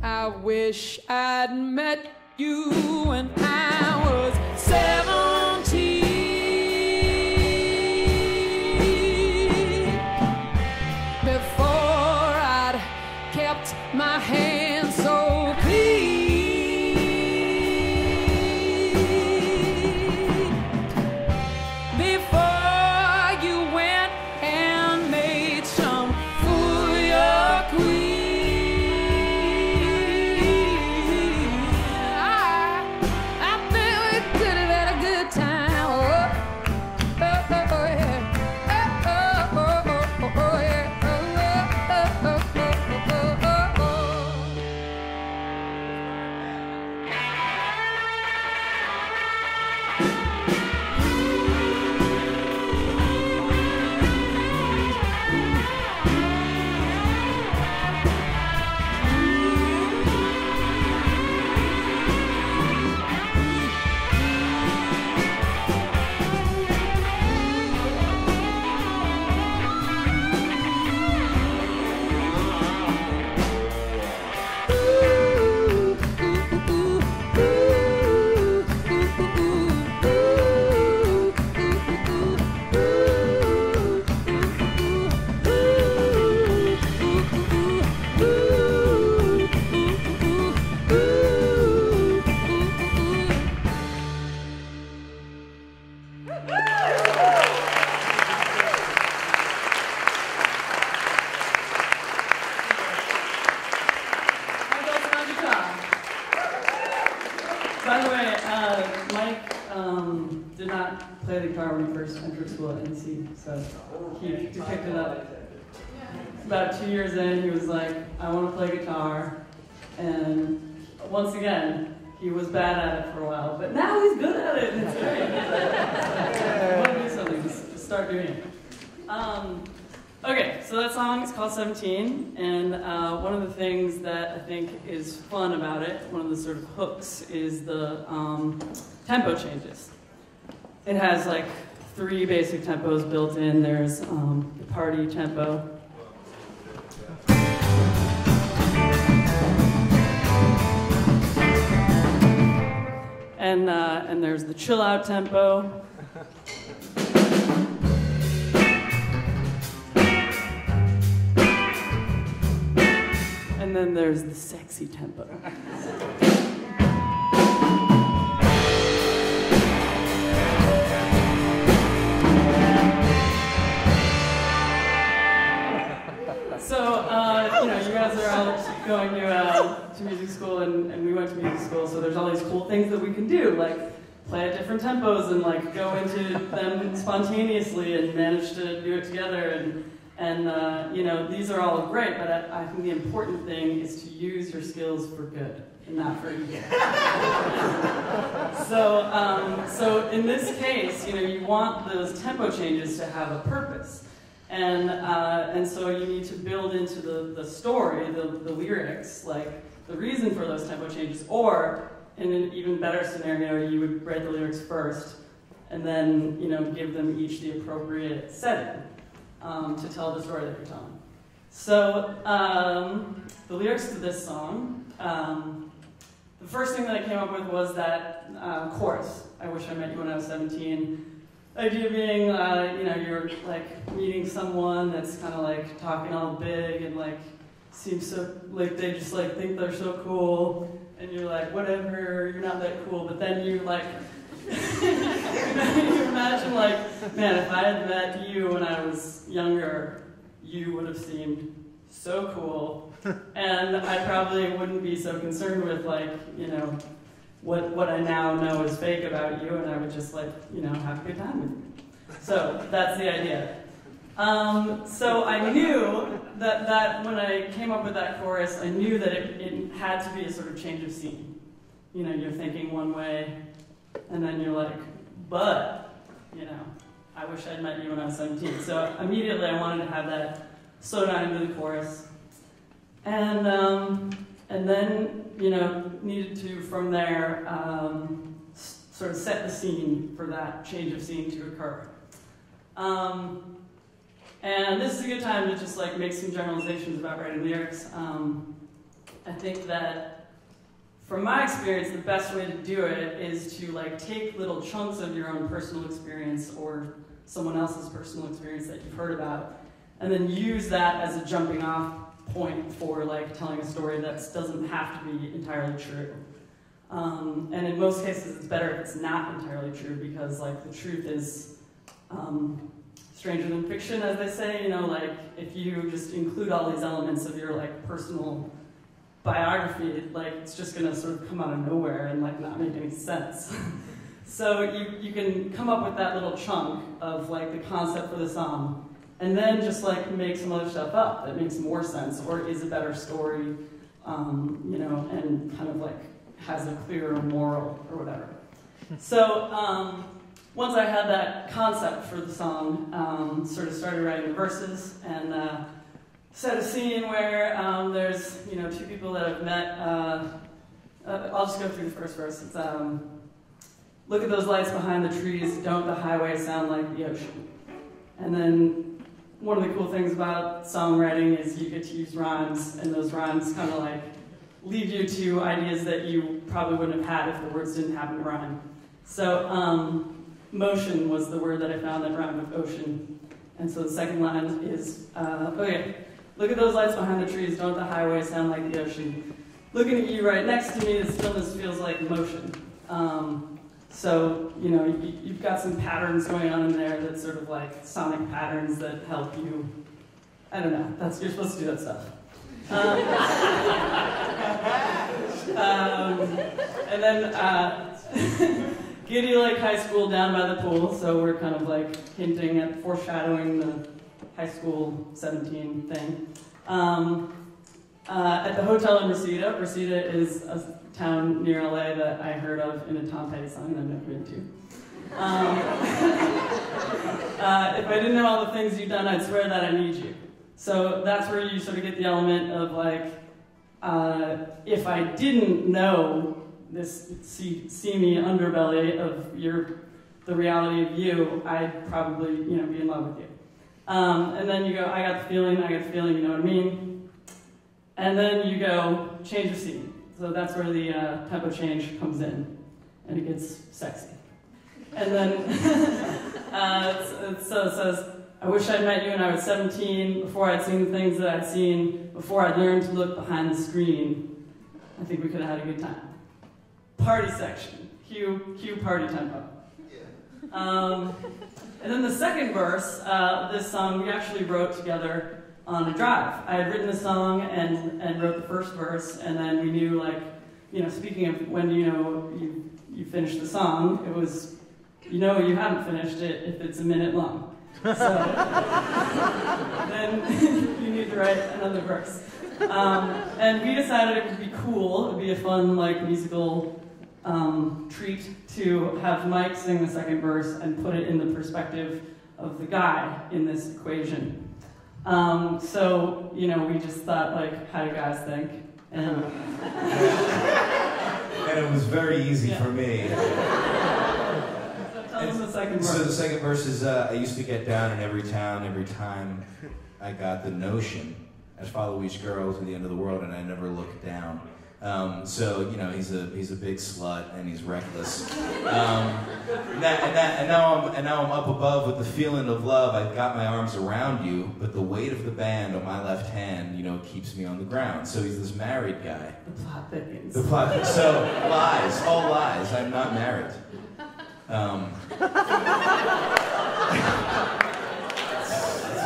I wish I'd met you when I was 17, before I'd kept my hands so clean, before you went and made some fool of your queen. So he picked it up. About 2 years in, he was like, I want to play guitar. And once again, he was bad at it for a while, but now he's good at it. It's great. I want to do something, just start doing it. Okay, so that song is called 17. And one of the things that I think is fun about it, one of the sort of hooks, is the tempo changes. It has like three basic tempos built in. There's the party tempo. And there's the chill out tempo. And then there's the sexy tempo. So, you guys are all going to music school, and we went to music school, so there's all these cool things that we can do, like play at different tempos and like go into them spontaneously and manage to do it together. And you know, these are all great, but I think the important thing is to use your skills for good and not for evil. So in this case, you know, you want those tempo changes to have a purpose. And so you need to build into the story, the lyrics, like the reason for those tempo changes, or in an even better scenario, you would write the lyrics first and then, you know, give them each the appropriate setting to tell the story that you're telling. So the lyrics to this song, the first thing that I came up with was that chorus, I wish I met you when I was 17. Idea being, you know, you're like meeting someone that's kind of like talking all big and like seems so like they just like think they're so cool, and you're like whatever, you're not that cool. But then you like you imagine like, man, if I had met you when I was younger, you would have seemed so cool, and I probably wouldn't be so concerned with like, you know, what I now know is fake about you, and I would just like, you know, have a good time with you. So that's the idea. So I knew that when I came up with that chorus, I knew that it had to be a sort of change of scene. You know, you're thinking one way, and then you're like, but, you know, I wish I'd met you when I was 17. So immediately I wanted to have that slow down into the chorus. And then, you know, needed to, from there, sort of set the scene for that change of scene to occur. And this is a good time to just like make some generalizations about writing lyrics. I think that, from my experience, the best way to do it is to like take little chunks of your own personal experience or someone else's personal experience that you've heard about, and then use that as a jumping off point for like telling a story that doesn't have to be entirely true. And in most cases it's better if it's not entirely true, because like the truth is stranger than fiction, as they say. You know, like if you just include all these elements of your like personal biography, like it's just gonna sort of come out of nowhere and like not make any sense. So you can come up with that little chunk of like the concept for the song, and then just like make some other stuff up that makes more sense or is a better story, you know, and kind of like has a clearer moral or whatever. So once I had that concept for the song, sort of started writing the verses and set a scene where there's, you know, two people that I've met. I'll just go through the first verse. It's, look at those lights behind the trees, don't the highway sound like the ocean? And then one of the cool things about songwriting is you get to use rhymes, and those rhymes kind of like lead you to ideas that you probably wouldn't have had if the words didn't happen to rhyme. So motion was the word that I found that rhymed with ocean. And so the second line is, look at those lights behind the trees, don't the highway sound like the ocean? Looking at you right next to me, the stillness feels like motion. So, you know, you've got some patterns going on in there that sort of like sonic patterns that help you, I don't know, that's, you're supposed to do that stuff. And then, giddy like high school down by the pool, so we're kind of like hinting at foreshadowing the high school 17 thing. At the hotel in Reseda. Reseda is a town near LA that I heard of in a Tom Petty song that I've never been to. If I didn't know all the things you've done, I'd swear that I need you. So that's where you sort of get the element of like, if I didn't know this seamy underbelly of the reality of you, I'd probably, you know, be in love with you. And then you go, I got the feeling, you know what I mean? And then you go, change the scene. So that's where the tempo change comes in, and it gets sexy. And then, so it says, I wish I'd met you when I was 17, before I'd seen the things that I'd seen, before I'd learned to look behind the screen. I think we could have had a good time. Party section, cue party tempo. Yeah. And then the second verse, this song we actually wrote together on a drive. I had written the song and wrote the first verse, and then we knew, like, you know, speaking of when, you know, you you finished the song, it was, you know, you haven't finished it if it's a minute long. So then you need to write another verse. And we decided it would be cool, it would be a fun, like, musical treat to have Mike sing the second verse and put it in the perspective of the guy in this equation. So, you know, we just thought, like, how do guys think? And it was very easy for me. So tell us the second verse. So the second verse is, I used to get down in every town, every time I got the notion. I follow each girl to the end of the world, and I never looked down. So, you know, he's a big slut, and he's reckless. And now I'm up above with the feeling of love. I've got my arms around you, but the weight of the band on my left hand, you know, keeps me on the ground. So he's this married guy. The plot thickens. The plot thickens. So lies, all lies. I'm not married.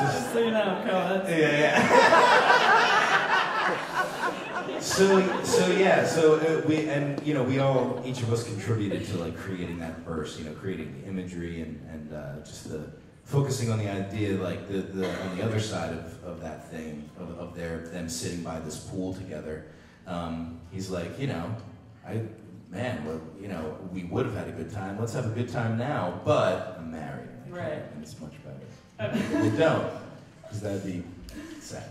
Just so you know, Cohen. Yeah. so we all, each of us contributed to, like, creating that verse, you know, creating the imagery and just the focusing on the idea, like the on the other side of that thing of them sitting by this pool together. He's like, you know, we would have had a good time. Let's have a good time now, but I'm married. Right. And it's much better. They don't, because that'd be sad.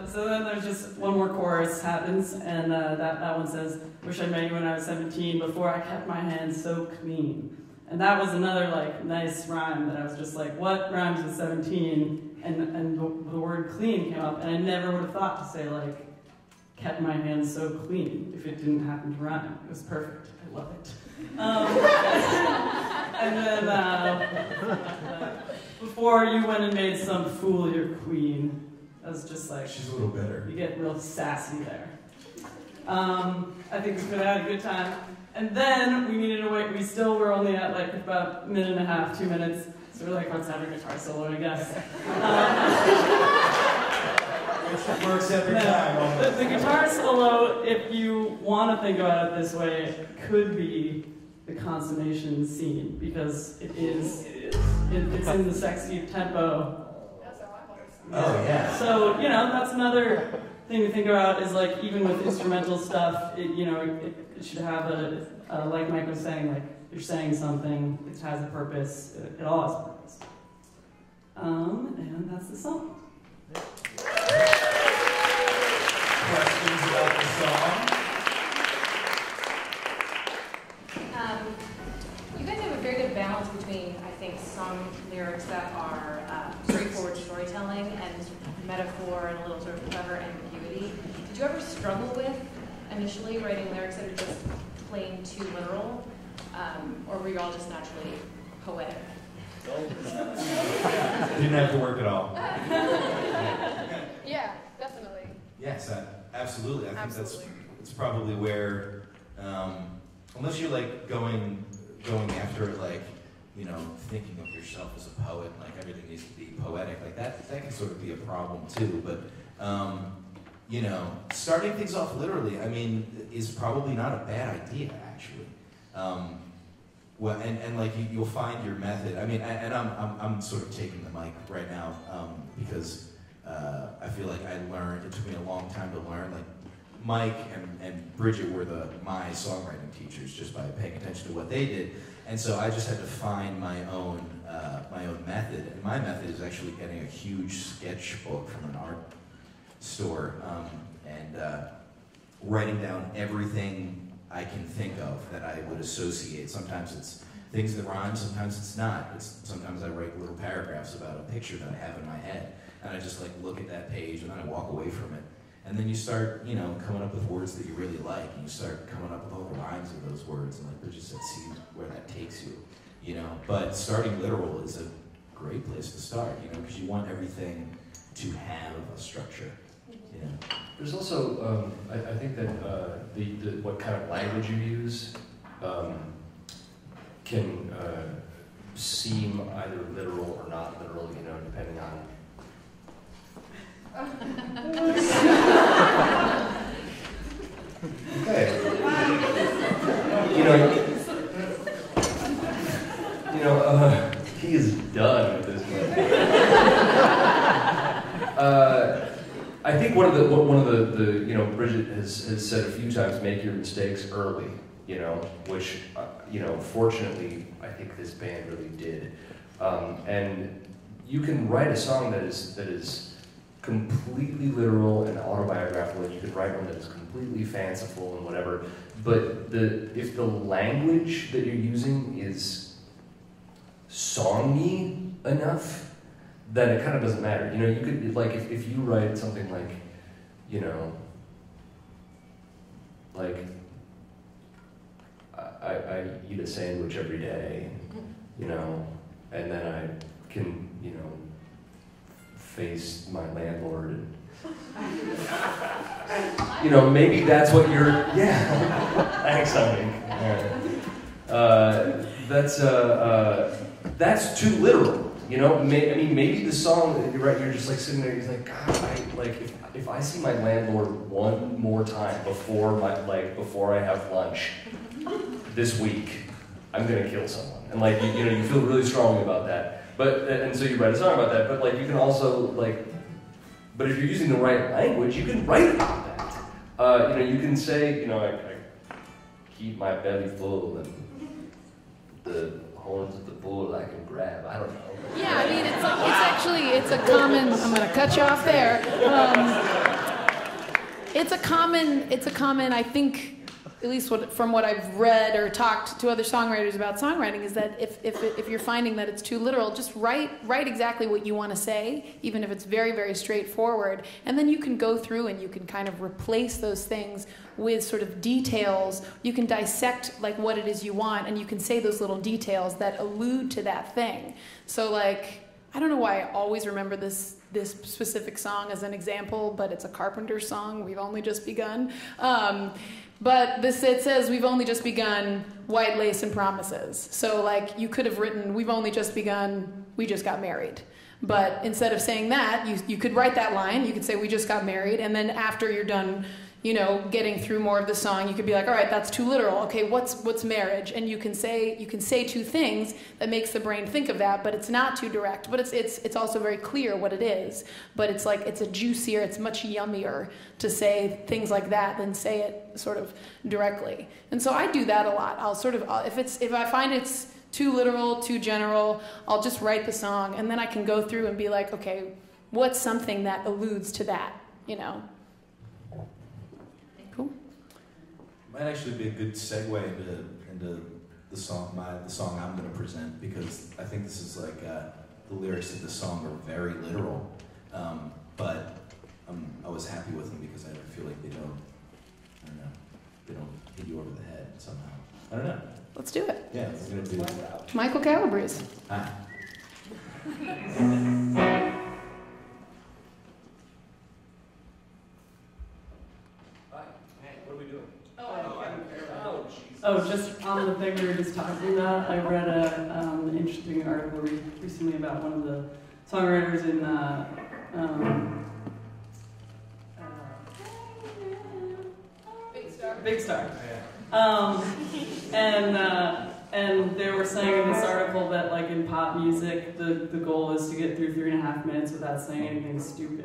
But then there's just one more chorus happens, and that one says, "Wish I met you when I was 17, before I kept my hands so clean." And that was another, like, nice rhyme that I was just like, what rhymes with 17? And the word clean came up, and I never would have thought to say, like, kept my hands so clean if it didn't happen to rhyme. It was perfect. I love it. And then before you went and made some fool your queen, I was just like, she's a little better. You get real sassy there. I think we could have had a good time. And then we needed to wait. We still were only at, like, about a minute and a half, 2 minutes. So we're like, let's have a guitar solo, I guess. It works every time. The guitar solo, if you want to think about it this way, could be the consummation scene, because it's in the sexy tempo. That's how I want it. Oh, yeah. So, you know, that's another thing to think about is, like, even with instrumental stuff, it should have a like Mike was saying, like, you're saying something, it has a purpose, it all has a purpose. And that's the song. Questions about the song? You guys have a very good balance between, I think, some lyrics that are straightforward storytelling and metaphor and a little sort of clever ambiguity. Did you ever struggle with, initially, writing lyrics that are just plain too literal? Or were you all just naturally poetic? Didn't have to work at all. Yeah, definitely. Yes, absolutely. I think that's probably where, unless you're, like, going after it, like, you know, thinking of yourself as a poet, like everything needs to be poetic, like that can sort of be a problem too. But you know, starting things off literally, I mean, is probably not a bad idea actually. Well, and like you'll find your method. I mean, I'm sort of taking the mic right now because I feel like I learned. It took me a long time to learn. Like Mike and Bridget were my songwriting teachers just by paying attention to what they did, and so I just had to find my own method. And my method is actually getting a huge sketchbook from an art store and writing down everything I can think of that I would associate. Sometimes it's things that rhyme, sometimes it's not. Sometimes I write little paragraphs about a picture that I have in my head, and I just, like, look at that page, and then I walk away from it. And then you start, you know, coming up with words that you really like, and you start coming up with all the rhymes of those words, and, like, we just see where that takes you, you know? But starting literal is a great place to start, you know, because you want everything to have a structure. Yeah. There's also, I think that what kind of language you use can seem either literal or not literal, you know, depending on... He is done with this one. I think one of the you know, Bridget has said a few times, make your mistakes early, you know, which you know, fortunately I think this band really did. And you can write a song that is completely literal and autobiographical, and you can write one that is completely fanciful and whatever, but if the language that you're using is songy enough, then it kind of doesn't matter. You know, you could, like, if you write something like, you know, like, I eat a sandwich every day, you know, and then I can, you know, face my landlord and, you know, maybe that's what you're, yeah, thanks, something. Right. That's too literal, you know? I mean, maybe the song that you write, you're just like sitting there, he's like, God, if I see my landlord one more time before I have lunch this week, I'm gonna kill someone. And like, you know, you feel really strongly about that. But, and so you write a song about that, but like, you can also like, but if you're using the right language, you can write about that. You know, you can say, you know, I keep my belly full and the horns of the bull I can grab. I don't know. Yeah, I mean, it's actually a common. I'm gonna cut you off there. It's a common. I think, at least from what I've read or talked to other songwriters about songwriting, is that if you're finding that it's too literal, just write exactly what you want to say, even if it's very, very straightforward, and then you can go through and you can kind of replace those things with sort of details. You can dissect like what it is you want, and you can say those little details that allude to that thing. So like, I don't know why I always remember this specific song as an example, but it's a Carpenter song, We've Only Just Begun. But it says, we've only just begun, white lace and promises. So like, you could have written, we've only just begun, we just got married. But instead of saying that, you could write that line, you could say, we just got married, and then after you're done, you know, getting through more of the song, you could be like, all right, that's too literal. Okay, what's marriage? And you can say two things that makes the brain think of that, but it's not too direct. But it's also very clear what it is. But it's like, it's a juicier, it's much yummier to say things like that than say it sort of directly. And so I do that a lot. I'll sort of, if I find it's too literal, too general, I'll just write the song, and then I can go through and be like, okay, what's something that alludes to that, you know? Might actually be a good segue into the song I'm going to present, because I think this is like, the lyrics of the song are very literal, but I was happy with them because I feel like they don't hit you over the head somehow. I don't know. Let's do it. Yeah, we're going to do it. Michael Calabrese. Hi. Oh, just on the thing we were just talking about, I read an interesting article recently about one of the songwriters in Big Star. Yeah. And they were saying in this article that like in pop music, the goal is to get through 3.5 minutes without saying anything stupid.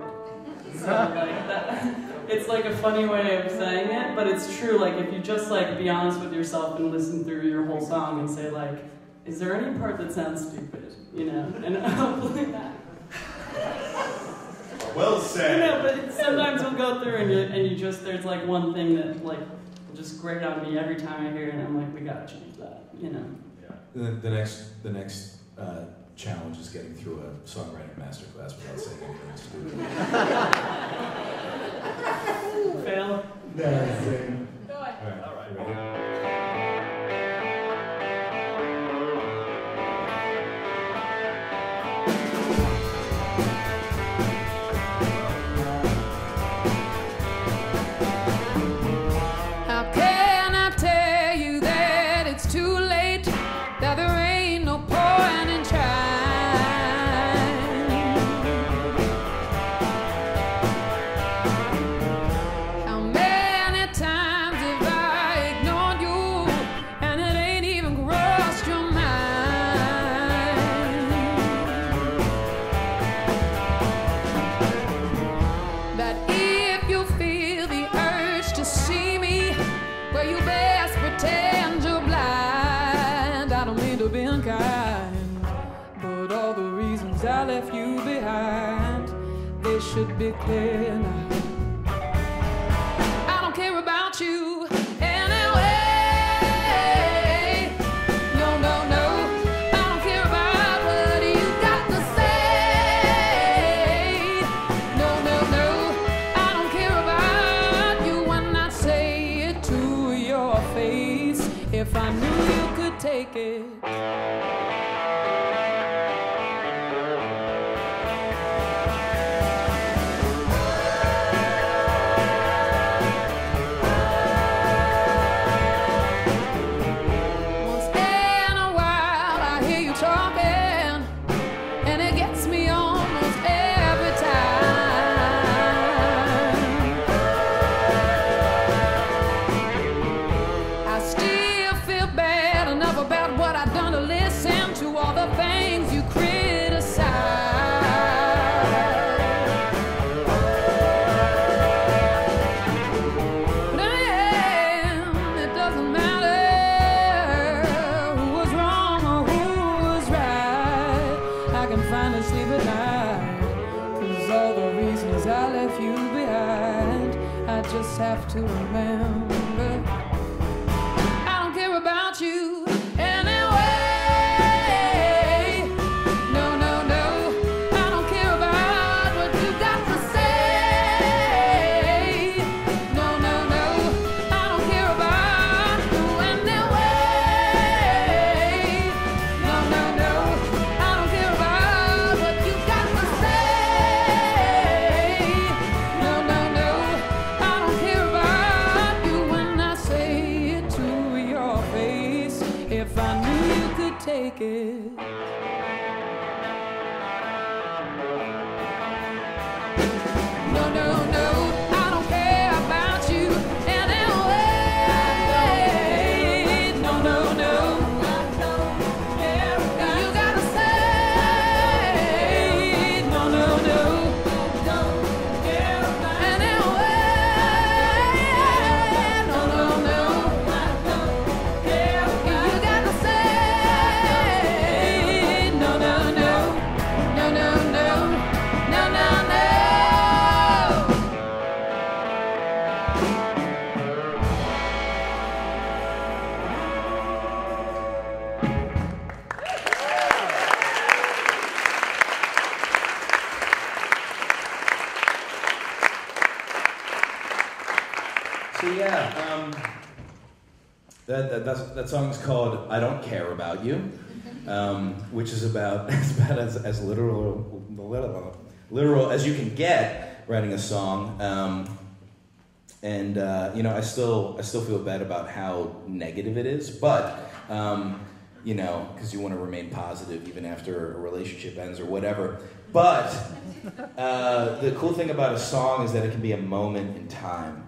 So like that. It's like a funny way of saying it, but it's true. Like if you just like be honest with yourself and listen through your whole song and say like, is there any part that sounds stupid? You know, and hopefully not. Well said. You know, but sometimes you'll go through and you just, there's like one thing that like just grate on me every time I hear it, and I'm like, we gotta change that. You know. Yeah. The next. Challenge is getting through a songwriting masterclass without saying anything stupid. Fail. No, go ahead. All right. things I left you behind, they should be clear now. I don't care about you anyway. No, no, no, I don't care about what you got to say. No, no, no, I don't care about you when I say it to your face. If I knew you could take it. Have to remember, I don't care about you anyway. No, no, no, I don't care about what you got to say. No, no, no, I don't care about you anyway. No, no, no, I don't care about what you got to say. No, no, no, if I knew you could take it. That song's called I Don't Care About You, which is about as literal as you can get writing a song. You know, I still feel bad about how negative it is, but you know, because you want to remain positive even after a relationship ends or whatever. But the cool thing about a song is that it can be a moment in time.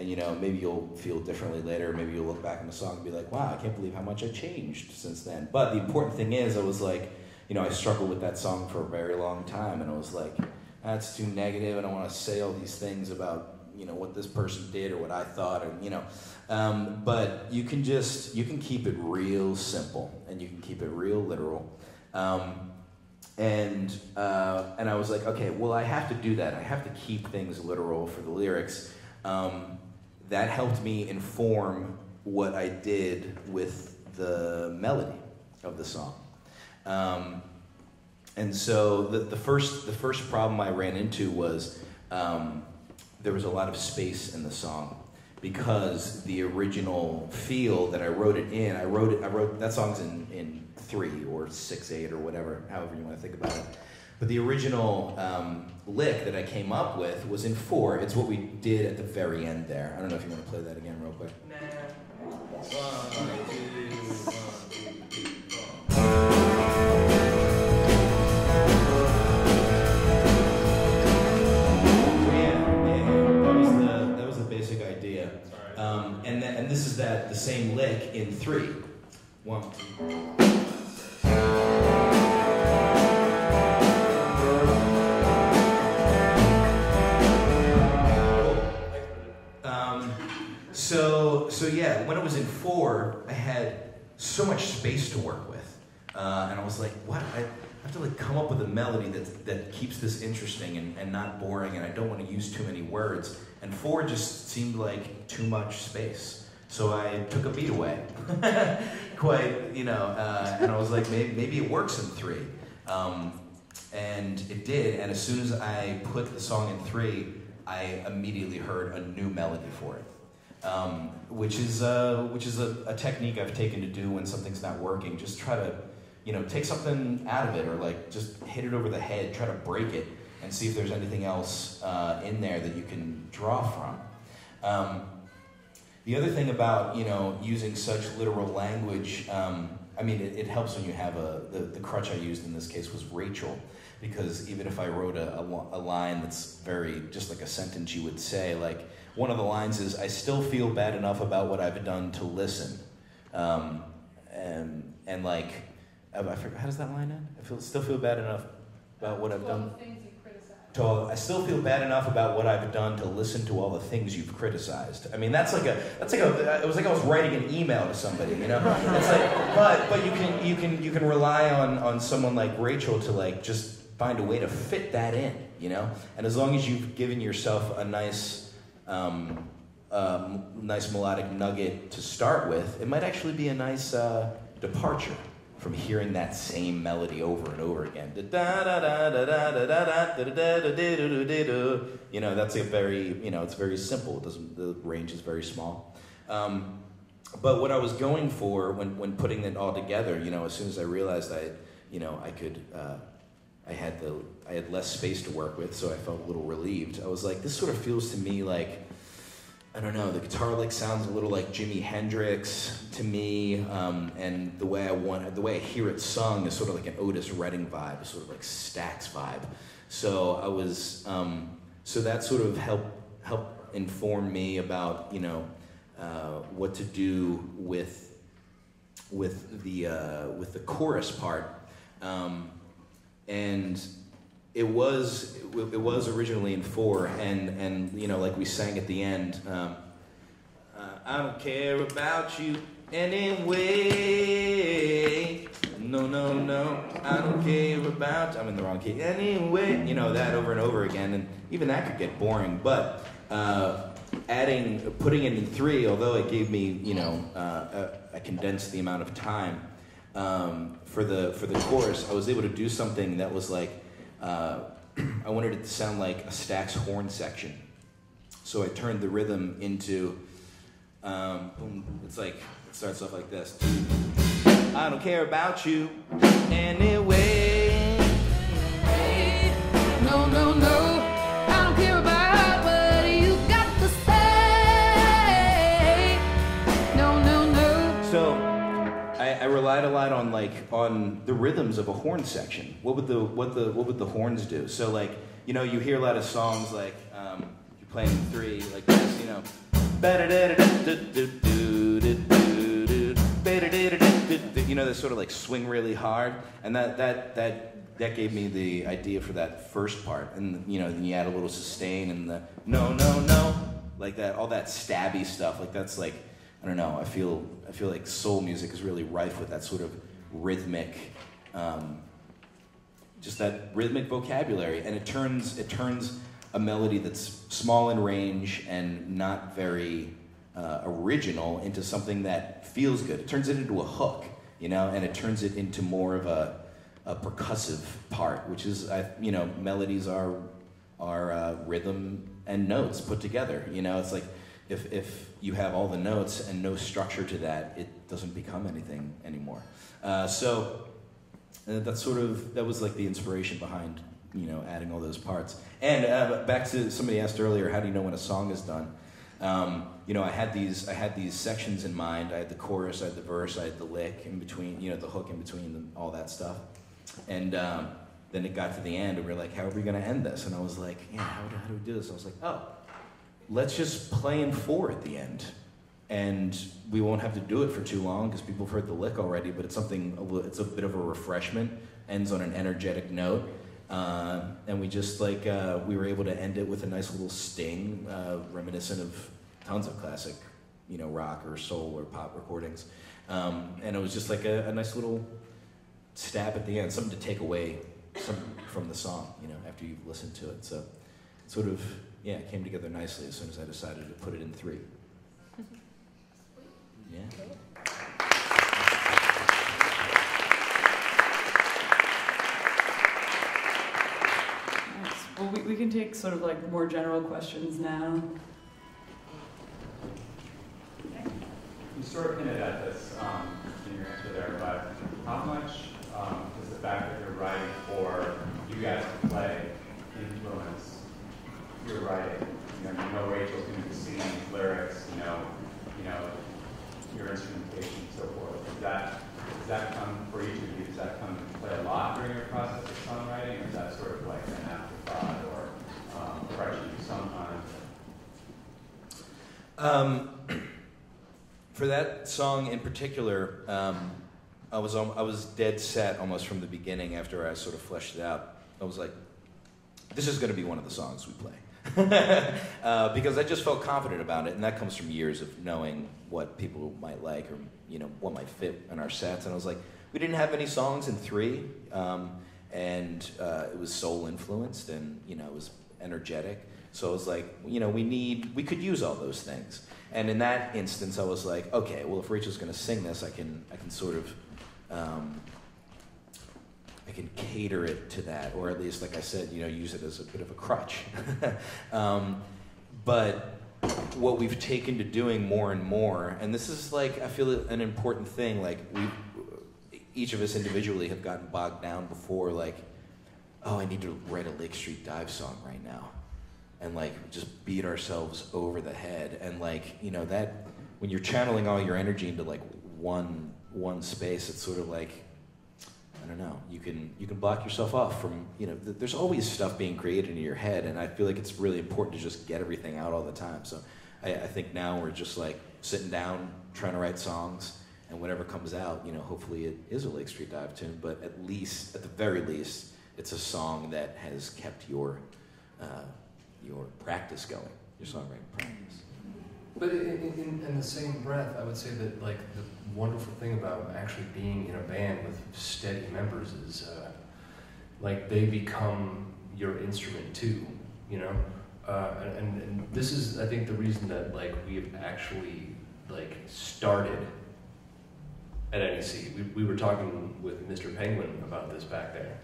And, you know, maybe you'll feel differently later. Maybe you'll look back on the song and be like, wow, I can't believe how much I changed since then. But the important thing is, I was like, you know, I struggled with that song for a very long time. And I was like, that's too negative. I don't want to say all these things about, you know, what this person did or what I thought. And, you know, but you can keep it real simple. And you can keep it real literal. And I was like, okay, well, I have to do that. I have to keep things literal for the lyrics. That helped me inform what I did with the melody of the song. And so the first problem I ran into was there was a lot of space in the song because the original feel that I wrote it in, I wrote that song's in 3 or 6/8 or whatever, however you want to think about it. But the original lick that I came up with was in 4. It's what we did at the very end there. I don't know if you want to play that again real quick. Nah. 1, 2, 1, 2, 3, 4. Yeah, that was the basic idea. And this is the same lick in 3. 1, 2, 3. So yeah, when it was in 4, I had so much space to work with. And I was like, wow, I have to like come up with a melody that keeps this interesting and not boring, and I don't want to use too many words. And 4 just seemed like too much space. So I took a beat away, quite, you know, and I was like, maybe it works in 3. And it did, and as soon as I put the song in 3, I immediately heard a new melody for it, which is a technique I've taken to do when something's not working. Just try to, you know, take something out of it, or like just hit it over the head, try to break it, and see if there's anything else in there that you can draw from. The other thing about, you know, using such literal language, I mean, it helps when you have the crutch I used in this case was Rachael, because even if I wrote a line that's very, just like a sentence you would say, like one of the lines is, I still feel bad enough about what I've done to listen. And like, I forget, how does that line end? I still feel bad enough about what I've done. I still feel bad enough about what I've done to listen to all the things you've criticized. I mean, that's like a, it was like I was writing an email to somebody, you know? It's like, but you can rely on someone like Rachael to like just find a way to fit that in, you know? And as long as you've given yourself a nice, nice melodic nugget to start with, it might actually be a nice departure from hearing that same melody over and over again. You know, that's a very, you know, it's very simple. It doesn't, the range is very small. But what I was going for when putting it all together, you know, as soon as I realized I had less space to work with, so I felt a little relieved. I was like, this sort of feels to me like, I don't know, the guitar lick sounds a little like Jimi Hendrix to me, and the way I hear it sung is sort of like an Otis Redding vibe, sort of like Stax vibe. So I was, so that sort of helped inform me about, you know, what to do with the chorus part, and. It was originally in 4, and you know, like we sang at the end, I don't care about you anyway. No, I don't care about. I'm in the wrong key anyway. You know, that over and over again, and even that could get boring. But putting it in 3, although it gave me, you know, I condensed the amount of time for the chorus. I was able to do something that was like. I wanted it to sound like a Stax horn section, so I turned the rhythm into it's like it starts off like this. I don't care about you anyway. No. I don't care about what you got to say. No. So. I relied a lot on the rhythms of a horn section. What would the horns do? So like, you know, you hear a lot of songs like you're playing 3 like this, you know. You know, they sort of like swing really hard, and that gave me the idea for that first part. And you know, then you add a little sustain and the no like that, all that stabby stuff. Like that's like. I don't know, I feel like soul music is really rife with that sort of rhythmic, just that rhythmic vocabulary. And it turns a melody that's small in range and not very original into something that feels good. It turns it into a hook, you know, and it turns it into more of a percussive part, which is, you know, melodies are rhythm and notes put together, you know, it's like, If you have all the notes and no structure to that, it doesn't become anything anymore. So that was like the inspiration behind, you know, adding all those parts. And back to somebody asked earlier, how do you know when a song is done? You know, I had these sections in mind. I had the chorus, I had the verse, I had the lick in between, you know, the hook in between, all that stuff. And then it got to the end, and we were like, how are we going to end this? And I was like, yeah, how do we do this? And I was like, oh. Let's just play in 4 at the end. And we won't have to do it for too long because people have heard the lick already, but it's a bit of a refreshment, ends on an energetic note. And we just like, we were able to end it with a nice little sting, reminiscent of tons of classic, you know, rock or soul or pop recordings. And it was just like a nice little stab at the end, something to take away from the song, you know, after you've listened to it. So it sort of, yeah, it came together nicely as soon as I decided to put it in three. Yeah. Nice. Well, we can take sort of like more general questions now. You sort of hinted at this in your answer there, but how much does the fact that you're writing for you guys to play influence your writing? You know Rachel's going to be singing these lyrics, you know your instrumentation and so forth. Does that come for each of you? Does that come to play a lot during your process of songwriting, or is that sort of like an afterthought or pressure you sometimes? For that song in particular, I was dead set almost from the beginning. After I sort of fleshed it out, I was like, this is going to be one of the songs we play. Because I just felt confident about it, and that comes from years of knowing what people might like, or what might fit in our sets. And I was like, we didn't have any songs in three, and it was soul influenced, and it was energetic. So I was like, we could use all those things. And in that instance, I was like, okay, well, if Rachel's going to sing this, I can sort of I can cater it to that, or at least, like I said, use it as a bit of a crutch. But what we've taken to doing more and more, and this is like, I feel an important thing, like each of us individually have gotten bogged down before, like, oh, I need to write a Lake Street Dive song right now, and like just beat ourselves over the head. And like, that when you're channeling all your energy into like one space, it's sort of like, I don't know, you can block yourself off from, there's always stuff being created in your head, and I feel like it's really important to just get everything out all the time. So I think now we're just like sitting down, trying to write songs, and whatever comes out, hopefully it is a Lake Street Dive tune, but at the very least, it's a song that has kept your practice going, your songwriting practice. But in the same breath, I would say that like the wonderful thing about actually being in a band with steady members is like they become your instrument too, and this is, I think, the reason that like we have actually like started at NEC. We were talking with Mr. Penguin about this back there,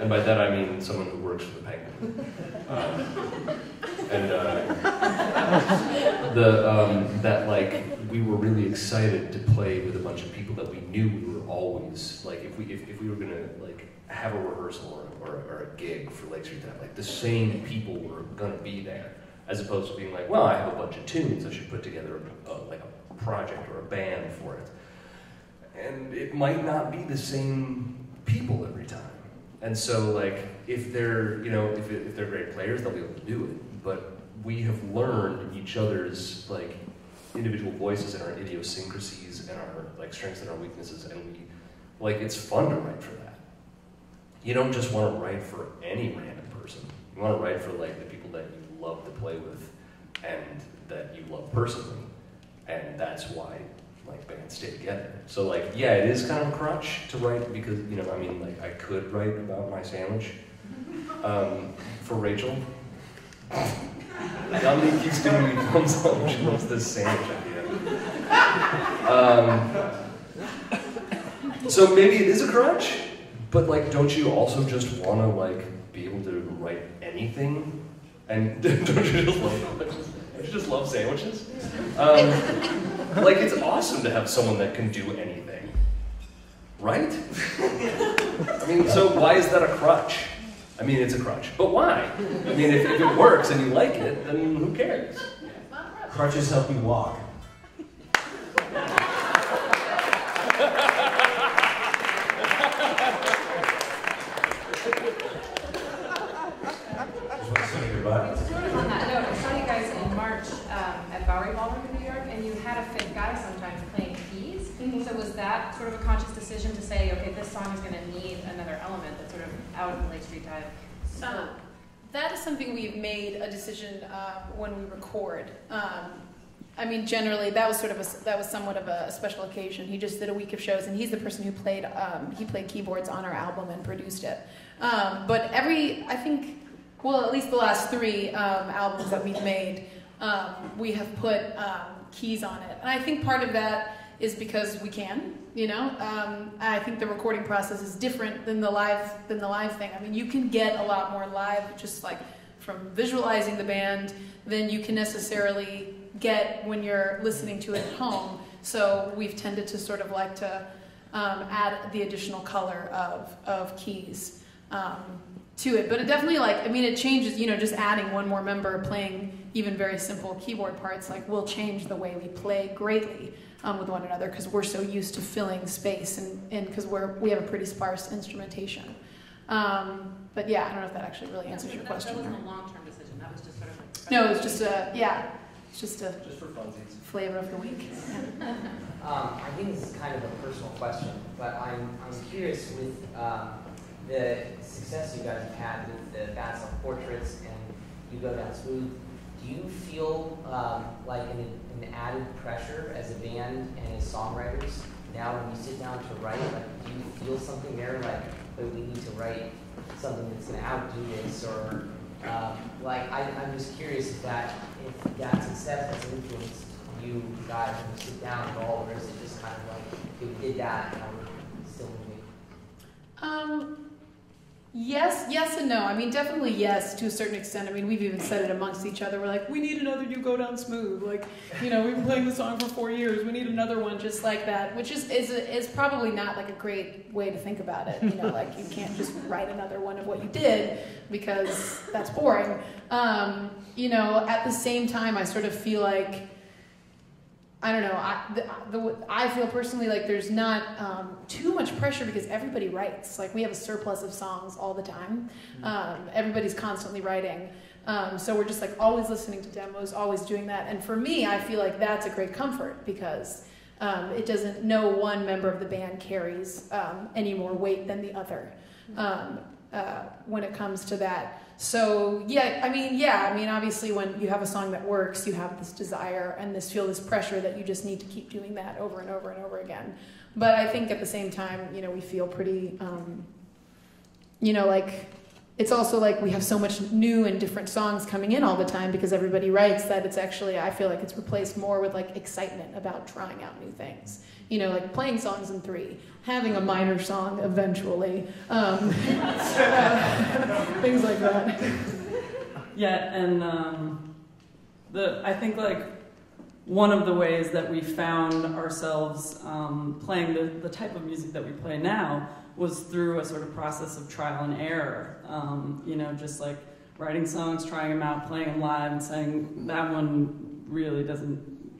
and by that I mean someone who works for the Penguin. That like we were really excited to play with a bunch of people that we knew we were always like, if we were gonna like have a rehearsal or a gig for Lake Street Dive, like the same people were gonna be there, as opposed to being like, well, I have a bunch of tunes, I should put together like a project or a band for it, and it might not be the same people every time. And so, like, if they're, if they're great players, they'll be able to do it. But we have learned each other's, like, individual voices and our idiosyncrasies and our, like, strengths and our weaknesses. And we, like, it's fun to write for that. You don't just want to write for any random person. You want to write for, like, the people that you love to play with and that you love personally. And that's why, like, bands stay together. So like, yeah, it is kind of a crutch to write, because I mean, like, I could write about my sandwich for Rachel. Dominique keeps giving me thumbs up. She loves this sandwich idea. So maybe it is a crutch, but like, don't you also just want to like be able to write anything? And don't you just love sandwiches? Don't you just love sandwiches? Like, it's awesome to have someone that can do anything, right? I mean, so why is that a crutch? I mean, it's a crutch, but why? I mean, if it works and you like it, then who cares? Crutches help you walk. Sort of a conscious decision to say, okay, this song is going to need another element that's sort of out in Lake Street Dive. That is something we've made a decision when we record. I mean, generally, that was somewhat of a special occasion. He just did a week of shows, and he's the person who played he played keyboards on our album and produced it. But at least the last three albums that we've made, we have put keys on it, and I think part of that is because we can, you know. I think the recording process is different than the live thing. I mean, you can get a lot more live, just like from visualizing the band, than you can necessarily get when you're listening to it at home. So we've tended to sort of like to add the additional color of keys to it. But it definitely, like, I mean, it changes, you know, just adding one more member playing even very simple keyboard parts, like, will change the way we play greatly with one another, because we're so used to filling space, and because we have a pretty sparse instrumentation. But yeah, I don't know if that actually really answers your question. That wasn't a long-term decision, that was just sort of like... No, it was just a, yeah. Just for funsies. Flavor of the week. Yeah. I think this is kind of a personal question, but I'm curious with the success you guys have had with the Bad Self-Portraits and You Go Down Smooth, do you feel like an added pressure as a band and as songwriters now when you sit down to write? Like, do you feel something there, like, that we need to write something that's going to outdo this, or... I'm just curious if that success has influenced you guys when you sit down at all, or is it just kind of like, if we did that, I would still moving? Yes and no. I mean, definitely yes, to a certain extent. I mean, we've even said it amongst each other. We're like, we need another You Go Down Smooth. Like, you know, we've been playing the song for 4 years. We need another one just like that, which is probably not like a great way to think about it. You know, like, you can't just write another one of what you did because that's boring. You know, at the same time, I sort of feel like, I don't know, I feel personally like there's not too much pressure because everybody writes. Like, we have a surplus of songs all the time. Everybody's constantly writing. So we're just like always listening to demos, always doing that. And for me, I feel like that's a great comfort because it doesn't, no one member of the band carries any more weight than the other when it comes to that. So yeah, I mean, obviously when you have a song that works, you have this desire and this pressure that you just need to keep doing that over and over and over again. But I think at the same time, you know, we feel pretty, you know, like, it's also like we have so much new and different songs coming in all the time because everybody writes that it's actually, I feel like it's replaced more with like excitement about trying out new things. You know, like playing songs in three, having a minor song eventually, things like that. Yeah, and I think like one of the ways that we found ourselves playing the type of music that we play now was through a sort of process of trial and error. You know, just like writing songs, trying them out, playing them live, and saying that one really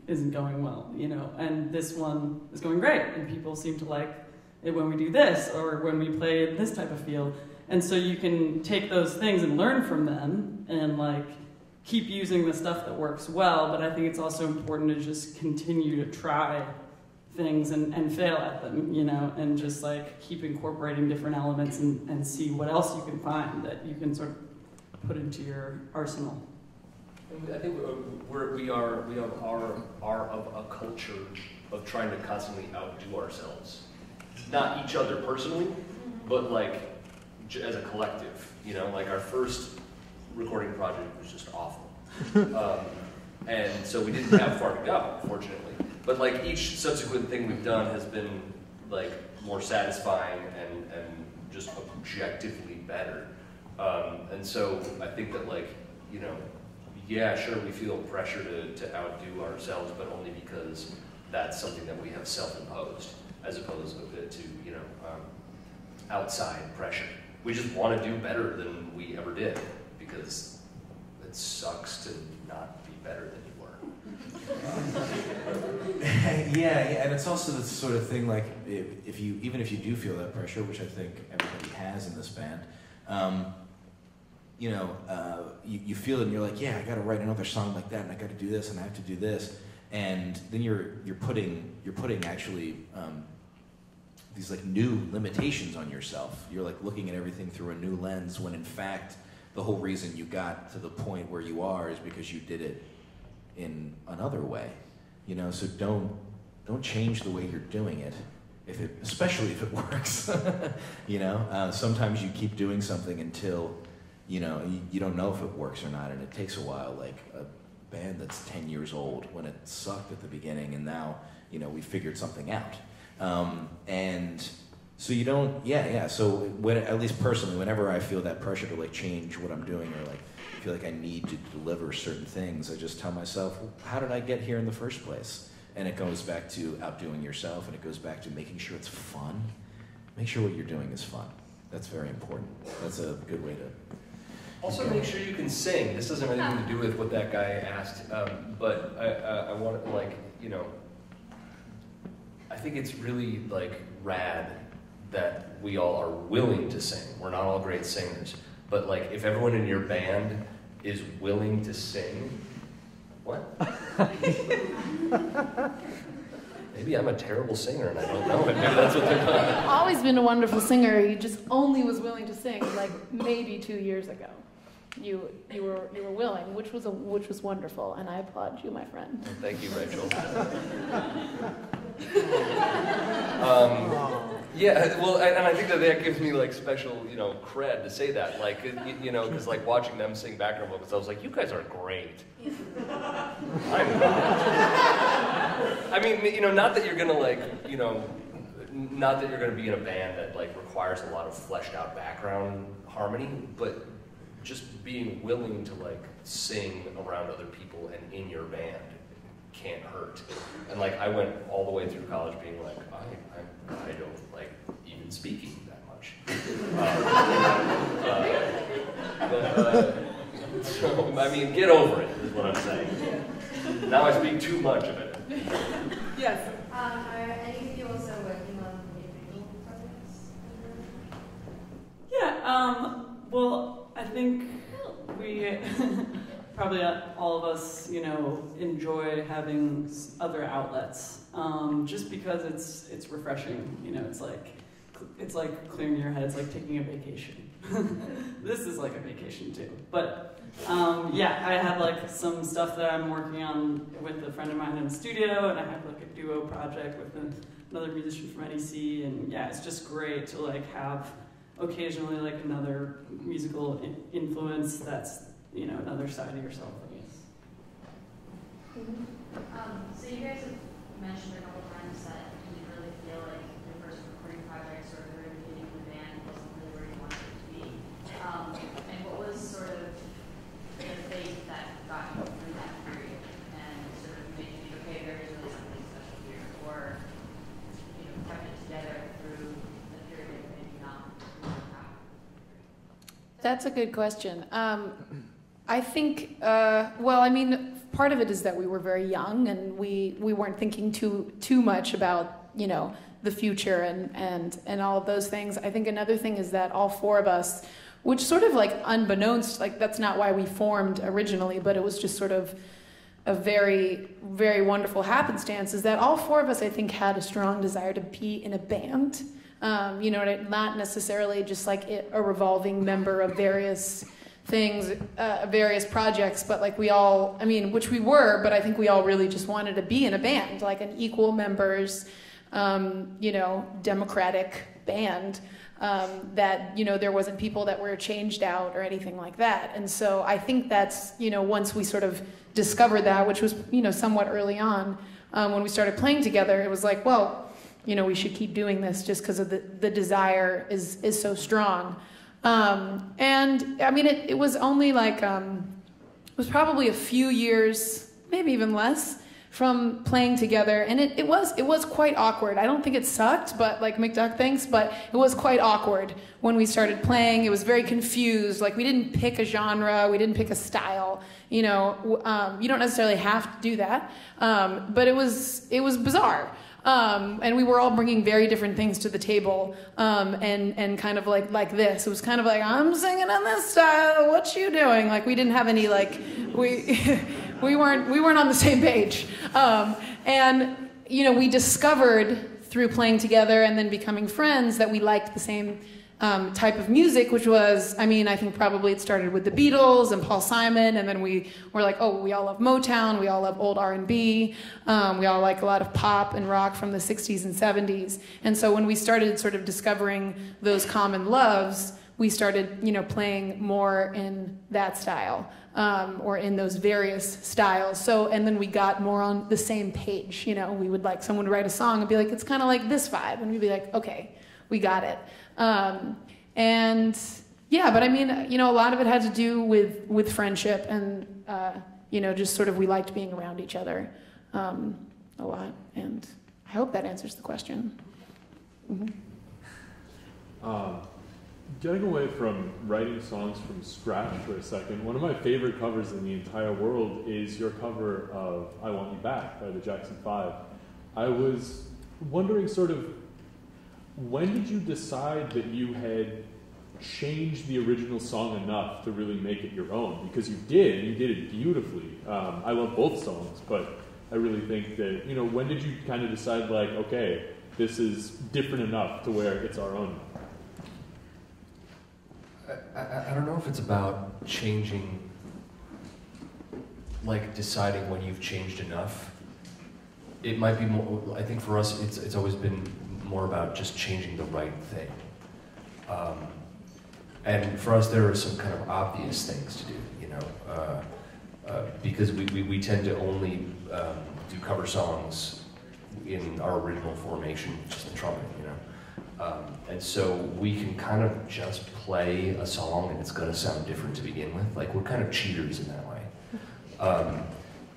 isn't going well, you know, and this one is going great, and people seem to like it when we do this, or when we play this type of feel. And so you can take those things and learn from them, and like keep using the stuff that works well, but I think it's also important to just continue to try things and fail at them, you know, and just like keep incorporating different elements and see what else you can find that you can sort of put into your arsenal. I think we are of a culture of trying to constantly outdo ourselves, not each other personally, but like as a collective. You know, like our first recording project was just awful, and so we didn't have far to go, fortunately. But like each subsequent thing we've done has been like more satisfying and just objectively better. And so I think that, like, you know. Yeah, sure, we feel pressure to outdo ourselves, but only because that's something that we have self-imposed, as opposed to, you know, outside pressure. We just want to do better than we ever did, because it sucks to not be better than you were. Yeah, and it's also the sort of thing, like, even if you do feel that pressure, which I think everybody has in this band, you know, you feel it and you're like, yeah, I got to write another song like that, and I got to do this, and I have to do this, and then you're putting actually these like new limitations on yourself. You're like looking at everything through a new lens when in fact the whole reason you got to the point where you are is because you did it in another way, you know. So don't change the way you're doing it, especially if it works, you know. Sometimes you keep doing something until, you know, you don't know if it works or not, and it takes a while. Like a band that's 10 years old, when it sucked at the beginning, and now, you know, we figured something out. And so you don't, so when, at least personally, whenever I feel that pressure to like change what I'm doing, or like feel like I need to deliver certain things, I just tell myself, well, how did I get here in the first place? And it goes back to outdoing yourself, and it goes back to making sure it's fun. Make sure what you're doing is fun. That's very important. That's a good way to... Also, make sure you can sing. This doesn't have anything to do with what that guy asked, but I want to, like, you know, I think it's really, like, rad that we all are willing to sing. We're not all great singers, but, like, if everyone in your band is willing to sing, what? Maybe I'm a terrible singer and I don't know it. Maybe that's what they're doing. You've always been a wonderful singer. You just only was willing to sing, like, maybe 2 years ago. You were willing, which was wonderful, and I applaud you, my friend. Well, thank you, Rachael. Yeah, well, and I think that gives me like special, you know, cred to say that, like, you know, because like watching them sing background vocals, I was like, you guys are great. I'm not. I mean, you know, not that you're gonna like, you know, not that you're gonna be in a band that like requires a lot of fleshed out background harmony, but just being willing to like sing around other people and in your band can't hurt. And like I went all the way through college being like, I don't like even speaking that much. So, I mean, get over it is what I'm saying. Now I speak too much of it. Yes. Are any of you also working on individual projects? Yeah. Well, I think we, probably all of us, you know, enjoy having other outlets, just because it's refreshing, you know, it's like clearing your head, it's like taking a vacation. This is like a vacation too, but yeah, I have like some stuff that I'm working on with a friend of mine in the studio, and I have like a duo project with another musician from NEC, and yeah, it's just great to like have occasionally like another musical influence that's, you know, another side of yourself, I guess. So you guys have mentioned a couple times that you didn't really feel like your first recording project sort of beginning of the band wasn't really where you wanted it to be. And what was sort of the faith that got you through that period and sort of made you think, okay, there is really something special here, or, you know, kept it together through the period of maybe not? That's a good question. I think, well, I mean, part of it is that we were very young, and we weren't thinking too much about, you know, the future and all of those things. I think another thing is that all four of us, which sort of like unbeknownst, like that's not why we formed originally, but it was just sort of a very, very wonderful happenstance, is that all four of us, I think, had a strong desire to be in a band. You know, not necessarily just like a revolving member of various things, various projects, but like we all, I mean, which we were, but I think we all really just wanted to be in a band, like an equal members, you know, democratic band, that, you know, there wasn't people that were changed out or anything like that. And so I think that's, you know, once we sort of discovered that, which was, you know, somewhat early on, when we started playing together, it was like, well, you know, we should keep doing this just because of the desire is so strong. And I mean, it was only like, it was probably a few years, maybe even less, from playing together. And it was quite awkward. I don't think it sucked, but like McDuck thinks, but it was quite awkward when we started playing. It was very confused. Like, we didn't pick a genre, we didn't pick a style. You know, you don't necessarily have to do that. But it was bizarre. And we were all bringing very different things to the table, and kind of like this. It was kind of like, I'm singing in this style, what you doing? Like, we didn't have any, like, we weren't on the same page. And, you know, we discovered through playing together and then becoming friends that we liked the same type of music, which was, I mean, I think probably it started with the Beatles and Paul Simon, and then we were like, oh, we all love Motown, we all love old R&B, we all like a lot of pop and rock from the 60s and 70s. And so when we started sort of discovering those common loves, we started, you know, playing more in that style, or in those various styles. So, and then we got more on the same page, you know, we would like, someone would write a song and be like, it's kind of like this vibe, and we'd be like, okay, we got it. And yeah, but I mean, you know, a lot of it had to do with friendship and, you know, just sort of, we liked being around each other a lot. And I hope that answers the question. Mm-hmm. Getting away from writing songs from scratch for a second, one of my favorite covers in the entire world is your cover of I Want You Back by the Jackson 5. I was wondering sort of, when did you decide that you had changed the original song enough to really make it your own? Because you did it beautifully. I love both songs, but I really think that, you know, when did you kind of decide like, okay, this is different enough to where it's our own? I don't know if it's about changing, like deciding when you've changed enough. It might be more, I think for us, it's always been more about just changing the right thing. And for us, there are some kind of obvious things to do, you know, because we tend to only do cover songs in our original formation, just the trumpet, you know. And so we can kind of just play a song and it's going to sound different to begin with. Like, we're kind of cheaters in that way.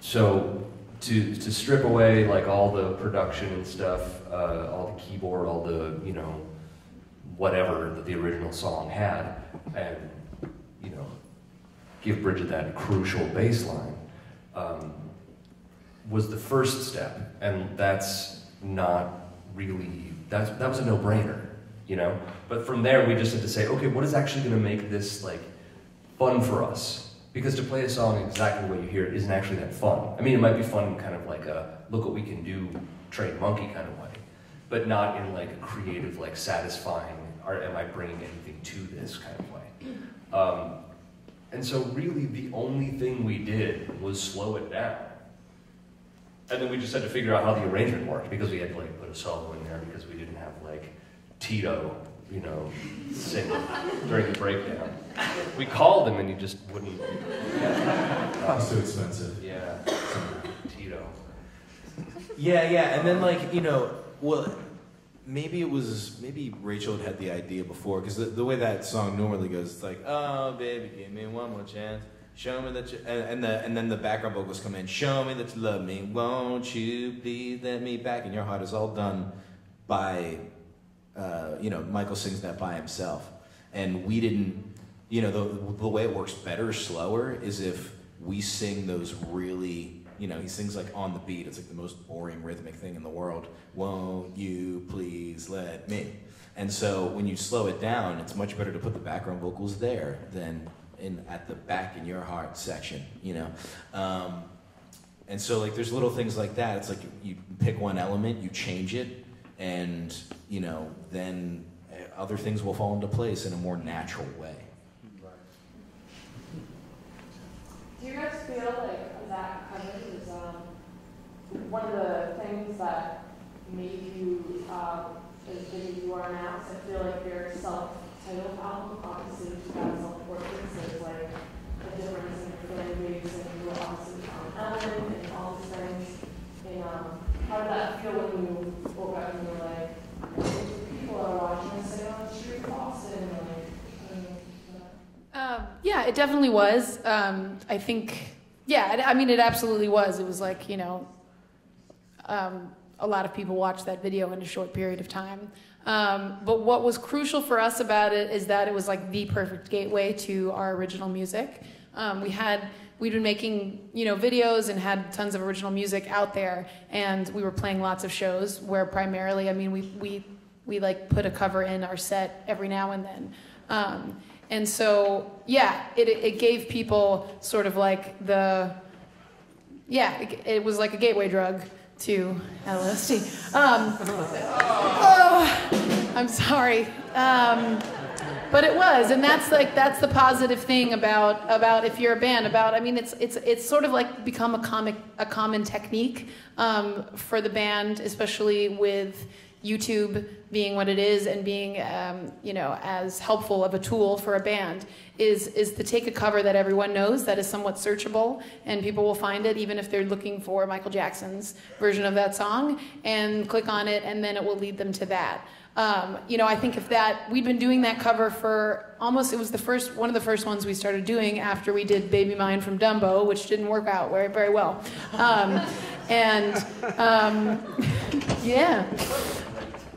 So to strip away like all the production and stuff, all the keyboard, all the, you know, whatever that the original song had, and, you know, give Bridget that crucial bass line, was the first step. And that's not really, that was a no-brainer, you know? But from there, we just had to say, okay, what is actually gonna make this, like, fun for us? Because to play a song exactly the way you hear it isn't actually that fun. I mean, it might be fun in kind of like a look what we can do, train monkey kind of way, but not in like a creative, like satisfying, or am I bringing anything to this kind of way? And so really the only thing we did was slow it down. And then we just had to figure out how the arrangement worked, because we had to like put a solo in there because we didn't have like Tito, you know, sing during the breakdown. We called him and he just wouldn't. Sounds too expensive. Yeah, Tito. Yeah, yeah, and then like, you know, well, maybe it was, maybe Rachael had the idea before, because the way that song normally goes, it's like, oh baby, give me one more chance. Show me that you, and then the background vocals come in. Show me that you love me, won't you please let me back? And your heart is all done by, you know, Michael sings that by himself. And we didn't, you know, the way it works better, slower, is if we sing those really, you know, he sings like on the beat. It's like the most boring rhythmic thing in the world. Won't you please let me? And so when you slow it down, it's much better to put the background vocals there than at the back in your heart section, you know? And so like there's little things like that. It's like you pick one element, you change it, and you know, then other things will fall into place in a more natural way. Right. Do you guys feel like that cover is one of the things that made you as big as you are now? Because I feel like you're self-titled album, obviously you guys all so like the difference in the language and your offices on Ellen and all these things. And how did that feel when you woke up and you were like, people are watching us sit on the street of Boston? And like, yeah, it definitely was. I think, yeah, I mean, it absolutely was. It was like, you know, a lot of people watched that video in a short period of time. But what was crucial for us about it is that it was like the perfect gateway to our original music. We'd been making, you know, videos and had tons of original music out there, and we were playing lots of shows where primarily, I mean, we like put a cover in our set every now and then. And so, yeah, it gave people sort of like the, yeah, it was like a gateway drug to LSD. I'm sorry. But it was, and that's like, that's the positive thing about if you're a band, about, I mean, it's sort of like become a common technique for the band, especially with YouTube being what it is and being, you know, as helpful of a tool for a band, is to take a cover that everyone knows that is somewhat searchable and people will find it even if they're looking for Michael Jackson's version of that song, and click on it, and then it will lead them to that. You know, I think if that, we'd been doing that cover for almost, it was the first, one of the first ones we started doing after we did Baby Mine from Dumbo, which didn't work out very well. Yeah.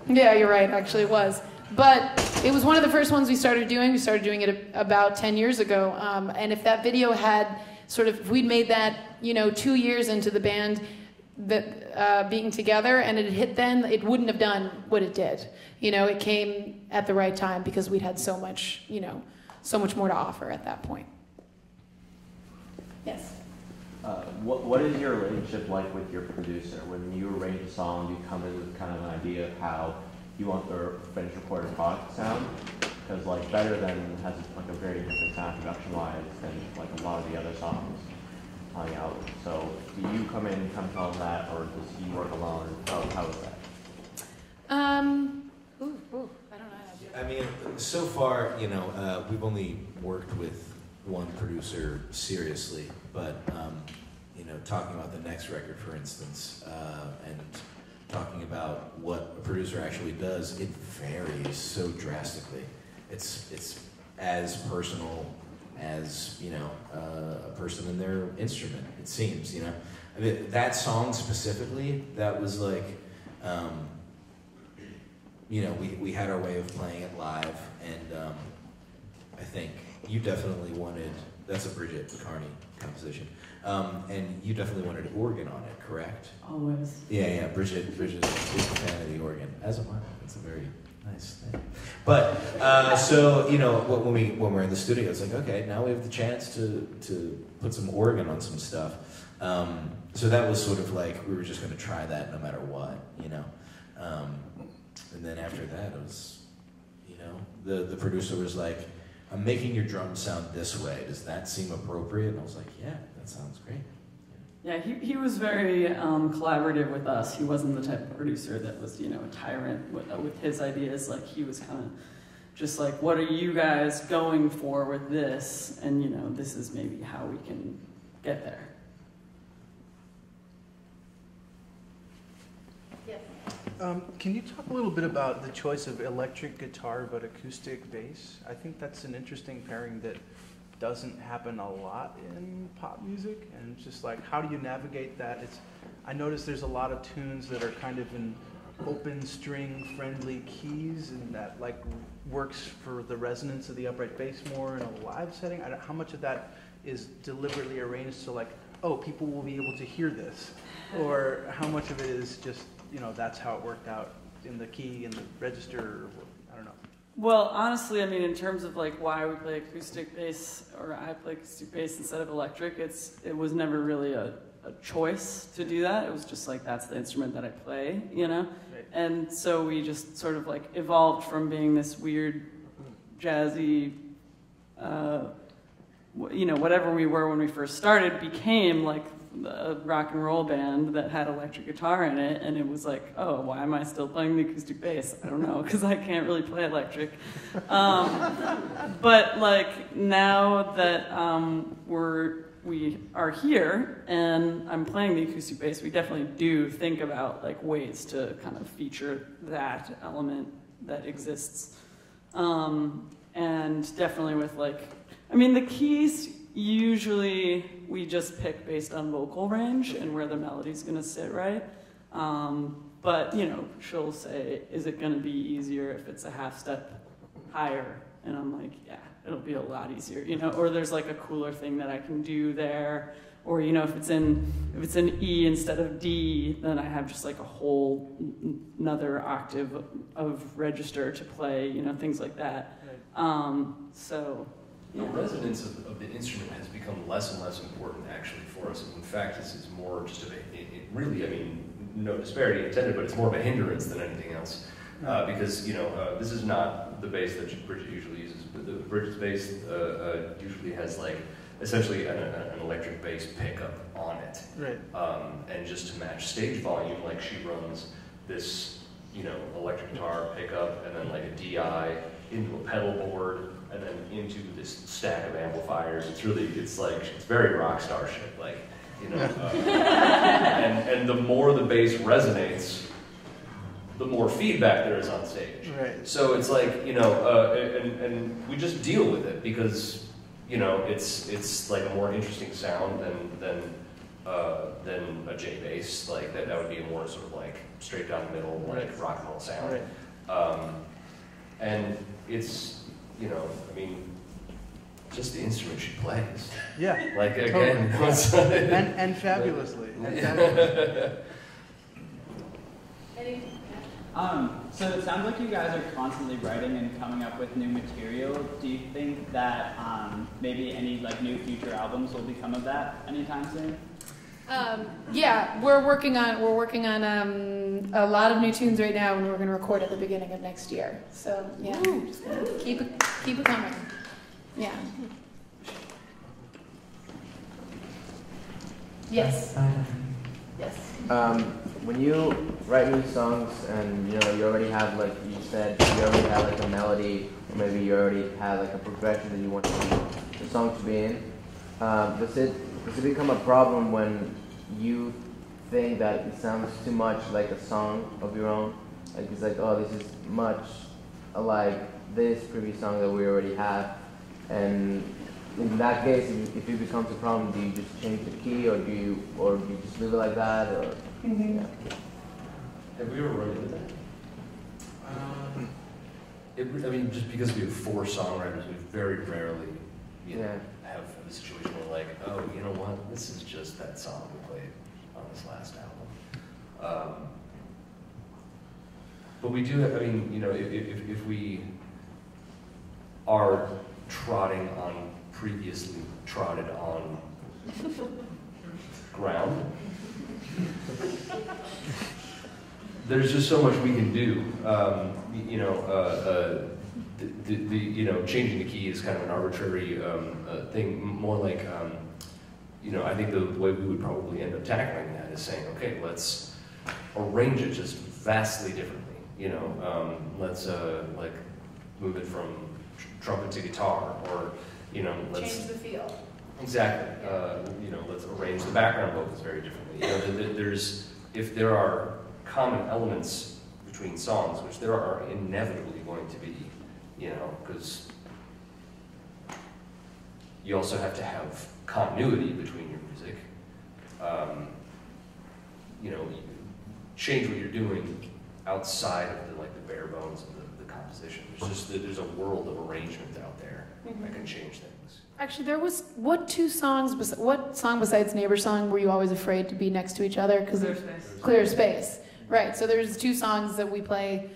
Yeah, you're right, actually it was. But it was one of the first ones we started doing. We started doing it about 10 years ago. And if that video had sort of, if we'd made that, you know, 2 years into the band, that being together, and it hit then, it wouldn't have done what it did. You know, it came at the right time because we'd had so much, you know, so much more to offer at that point. Yes? What is your relationship like with your producer? When you arrange a song, do you come in with kind of an idea of how you want the finished recorded product to sound? Because, like, Better Than has, like, a very different sound production-wise than, like, a lot of the other songs on the album. So do you come in and tell them that, or does he work alone? How is that? I don't know. I mean, so far, you know, we've only worked with one producer seriously, but you know, talking about the next record, for instance, and talking about what a producer actually does, it varies so drastically. It's as personal as, you know, a person and their instrument, it seems, you know. I mean, that song specifically, that was like, you know, we had our way of playing it live, and I think you definitely wanted, that's a Bridget Kearney composition, and you definitely wanted an organ on it, correct? Always. Yeah, yeah, Bridget is a fan of the organ, as am I. It's a very nice thing. But so, you know, when we're in the studio, it's like, okay, now we have the chance to put some organ on some stuff. So that was sort of like, we were just going to try that no matter what, you know. And then after that, it was, you know, the producer was like, I'm making your drum sound this way. Does that seem appropriate? And I was like, yeah, that sounds great. Yeah, he was very collaborative with us. He wasn't the type of producer that was, you know, a tyrant with his ideas. Like, he was kind of just like, what are you guys going for with this? And, you know, this is maybe how we can get there. Yes. Can you talk a little bit about the choice of electric guitar but acoustic bass? I think that's an interesting pairing that doesn't happen a lot in pop music, and it's just like, how do you navigate that? It's, I notice there's a lot of tunes that are kind of in open string friendly keys, and that like works for the resonance of the upright bass more in a live setting. I don't, how much of that is deliberately arranged so like, oh, people will be able to hear this, or how much of it is just, you know, that's how it worked out in the key and the register. Well, honestly, I mean, in terms of like why we play acoustic bass, or I play acoustic bass instead of electric, it was never really a choice to do that. It was just like, that's the instrument that I play, you know? Right. And so we just sort of like evolved from being this weird, jazzy, you know, whatever we were when we first started, became like a rock and roll band that had electric guitar in it, and it was like, oh, why am I still playing the acoustic bass? I don't know, because I can't really play electric. But like now that we are here and I'm playing the acoustic bass, we definitely do think about like ways to kind of feature that element that exists, and definitely with like, I mean, the keys. Usually we just pick based on vocal range and where the melody's gonna sit, right? But you know, she'll say, is it gonna be easier if it's a half step higher? And I'm like, yeah, it'll be a lot easier, you know, or there's like a cooler thing that I can do there. Or, you know, if it's in E instead of D, then I have just like a whole another octave of register to play, you know, things like that. So. The resonance of the instrument has become less and less important, actually, for us. In fact, this is more just of a, it really, I mean, no disparity intended, but it's more of a hindrance than anything else. because this is not the bass that Bridget usually uses. But the Bridget's bass usually has like essentially an electric bass pickup on it, right? And just to match stage volume, like she runs this electric guitar pickup and then like a DI into a pedal board and then into this stack of amplifiers. It's really, it's very rock star shit, like, and the more the bass resonates, the more feedback there is on stage. Right. So it's like, and we just deal with it because, it's like a more interesting sound than a J bass. Like that would be a more sort of like straight down the middle, like right. rock and roll sound. Right. And it's, I mean, just the instrument she plays. Yeah. Like again, totally. and fabulously. And fabulously. So it sounds like you guys are constantly writing and coming up with new material. Do you think that maybe any like new future albums will become of that anytime soon? Yeah, we're working on a lot of new tunes right now, and we're going to record at the beginning of next year. So yeah, just keep it coming. Yeah. Yes. Yes. When you write new songs and you already have, like you said, you already have like a melody, or maybe you already have like a progression that you want the song to be in, does it become a problem when you think that it sounds too much like a song of your own? Like it's like, oh, this is much like this previous song that we already have, and in that case, if it becomes a problem, do you just change the key, or do you just leave it like that, or? Mm-hmm. Yeah. Have we ever run into that? I mean, just because we have 4 songwriters, we very rarely have a situation where like, oh, you know what, this is just that song we played on this last album. But we do have, I mean, if we are trotting on previously trotted on ground, there's just so much we can do. Changing the key is kind of an arbitrary thing. More like, I think the way we would probably end up tackling that is saying, okay, let's arrange it just vastly differently. Let's like move it from trumpet to guitar, or let's change the feel. Exactly. Let's arrange the background vocals very differently. If there are common elements between songs, which there are inevitably going to be, because you also have to have continuity between your music. You change what you're doing outside of the bare bones of the composition. There's a world of arrangement out there that can change things. Actually, there was what song besides Neighbor Song were you always afraid to be next to each other? Because Clear Space, right? So there's 2 songs that we play,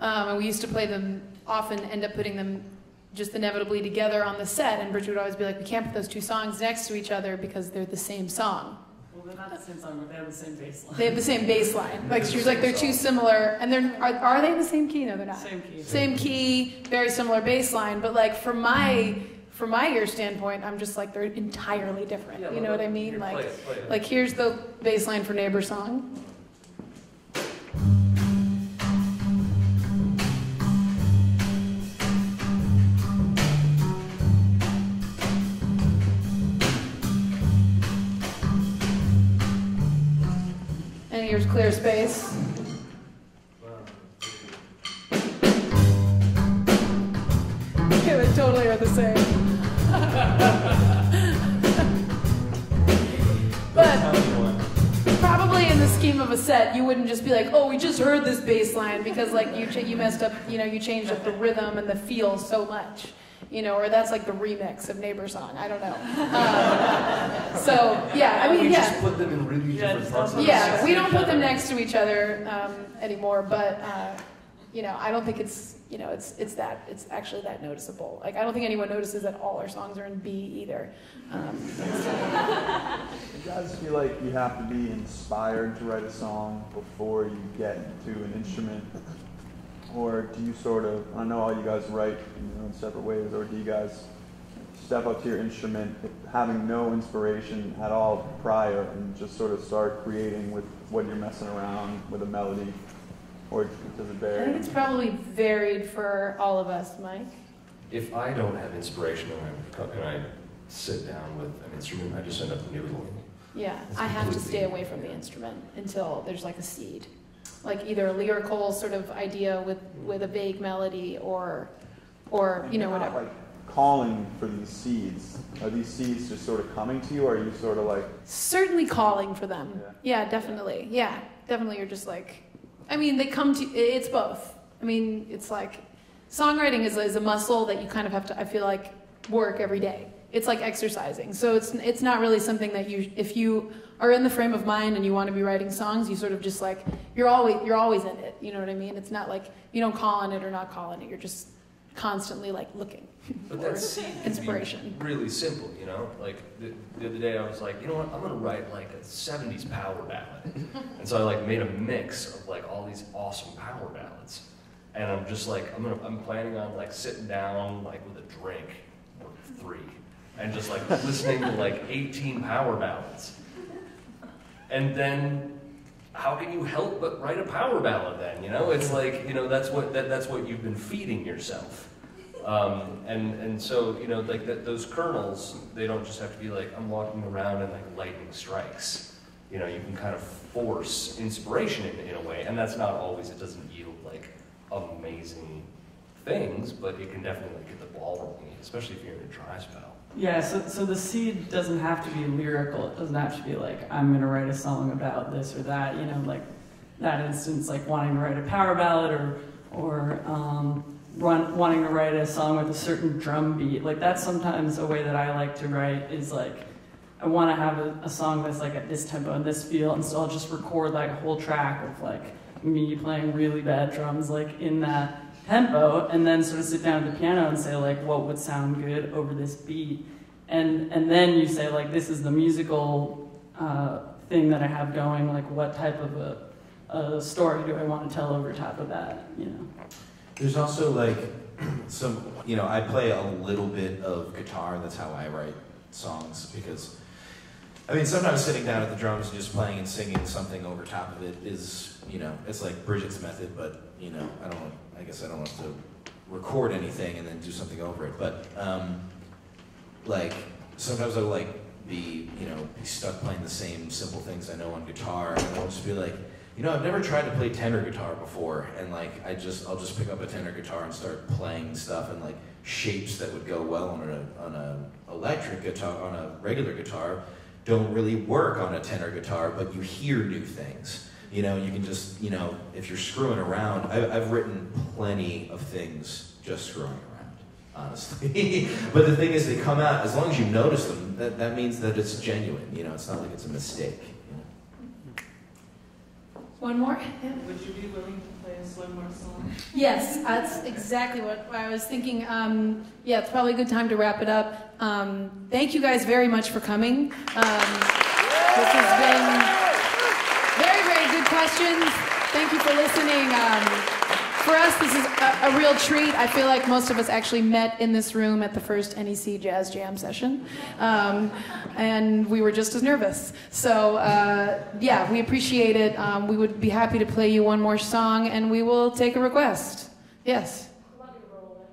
and we used to play them often, end up putting them just inevitably together on the set, and Bridget would always be like, "We can't put those 2 songs next to each other because they're the same song." Well, they're not the same song, but they have the same bass line. They have the same bass line. Like she was like, "They're too similar," and are they the same key? No, they're not. Same key. Same key, very similar bass line, but like for my. From my ear standpoint, I'm just like, they're entirely different. Yeah, you know what I mean? Like, like here's the bass line for Neighbor Song. And here's Clear Space. Yeah, they totally are the same. But probably in the scheme of a set, you wouldn't just be like, "Oh, we just heard this bass line," because like you messed up, you changed up the rhythm and the feel so much, or that's like the remix of Neighbor Song. I don't know. So yeah, I mean, we just put them in really different parts. Yeah, we don't put them next to each other anymore, but. I don't think it's it's actually that noticeable. Like I don't think anyone notices that all our songs are in B either. You guys feel like you have to be inspired to write a song before you get to an instrument? Or do you sort of, I know all you guys write, you know, in separate ways, or do you guys step up to your instrument having no inspiration at all prior and just sort of start creating with what you're messing around with a melody? Or does it vary? I think it's probably varied for all of us, Mike. If I don't have inspiration and I sit down with an instrument, I just end up noodling. Yeah, I have to stay away from the instrument until there's like a seed. Like either a lyrical sort of idea with a vague melody or you know, whatever. Like calling for these seeds. Are these seeds just sort of coming to you, or are you sort of like... Certainly calling for them. Yeah, definitely. Yeah, definitely you're just like... I mean, they come to... It's both. I mean, it's like... Songwriting is a muscle that you kind of have to, I feel like, work every day. It's like exercising. So it's not really something that you, if you are in the frame of mind and you want to be writing songs, you sort of just like, you're always in it. You know what I mean? It's not like you don't call on it or not call on it. You're just constantly like looking for inspiration. Really simple, you know? Like the other day I was like, you know what? I'm going to write like a 70s power ballad. And so I like made a mix of like all these awesome power ballads. And I'm just like, I'm planning on like sitting down like with a drink or three and just like listening to like 18 power ballads. And then how can you help but write a power ballad then, you know? It's like, you know, that's what you've been feeding yourself. And so, you know, like those kernels, they don't just have to be like, I'm walking around and like lightning strikes. You know, you can kind of force inspiration in a way, and that's not always, it doesn't yield like amazing things, but it can definitely like, get the ball rolling, especially if you're in a dry spell. Yeah, so the seed doesn't have to be lyrical. It doesn't have to be like, I'm going to write a song about this or that, you know, like that instance, like wanting to write a power ballad or wanting to write a song with a certain drum beat. Like that's sometimes a way that I like to write is like, I want to have a song that's like at this tempo and this feel, and so I'll just record like a whole track of like me playing really bad drums like in that tempo, and then sort of sit down at the piano and say like what would sound good over this beat, and then you say like this is the musical thing that I have going, like what type of a story do I want to tell over top of that, you know. There's also like some, you know, I play a little bit of guitar, that's how I write songs, because I mean, sometimes sitting down at the drums and just playing and singing something over top of it is, you know, it's like Bridget's method, but, you know, I guess I don't have to record anything and then do something over it, but, like, sometimes I'll, like, be stuck playing the same simple things I know on guitar, and I'll just be like, you know, I've never tried to play tenor guitar before, and, like, I'll just pick up a tenor guitar and start playing stuff, and, like, shapes that would go well on a regular guitar, don't really work on a tenor guitar, but you hear new things. You know, you can just, you know, if you're screwing around, I've written plenty of things just screwing around, honestly. But the thing is, they come out, as long as you notice them, that means that it's genuine, you know, it's not like it's a mistake. You know? One more? Yeah. Would you be willing to play us one more song? Yes, that's exactly what I was thinking. Yeah, it's probably a good time to wrap it up. Thank you guys very much for coming. This has been very, very good questions. Thank you for listening. For us, this is a real treat. I feel like most of us actually met in this room at the first NEC Jazz Jam session. And we were just as nervous. So yeah, we appreciate it. We would be happy to play you one more song, and we will take a request. Yes? Let Me Roll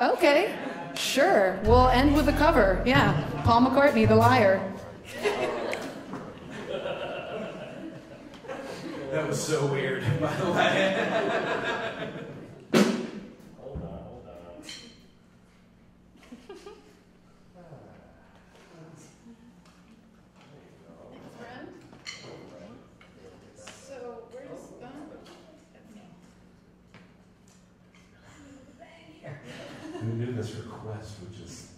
It. Okay. Sure, we'll end with a cover, yeah. Paul McCartney, The Liar. That was so weird, by the way. Knew this request would just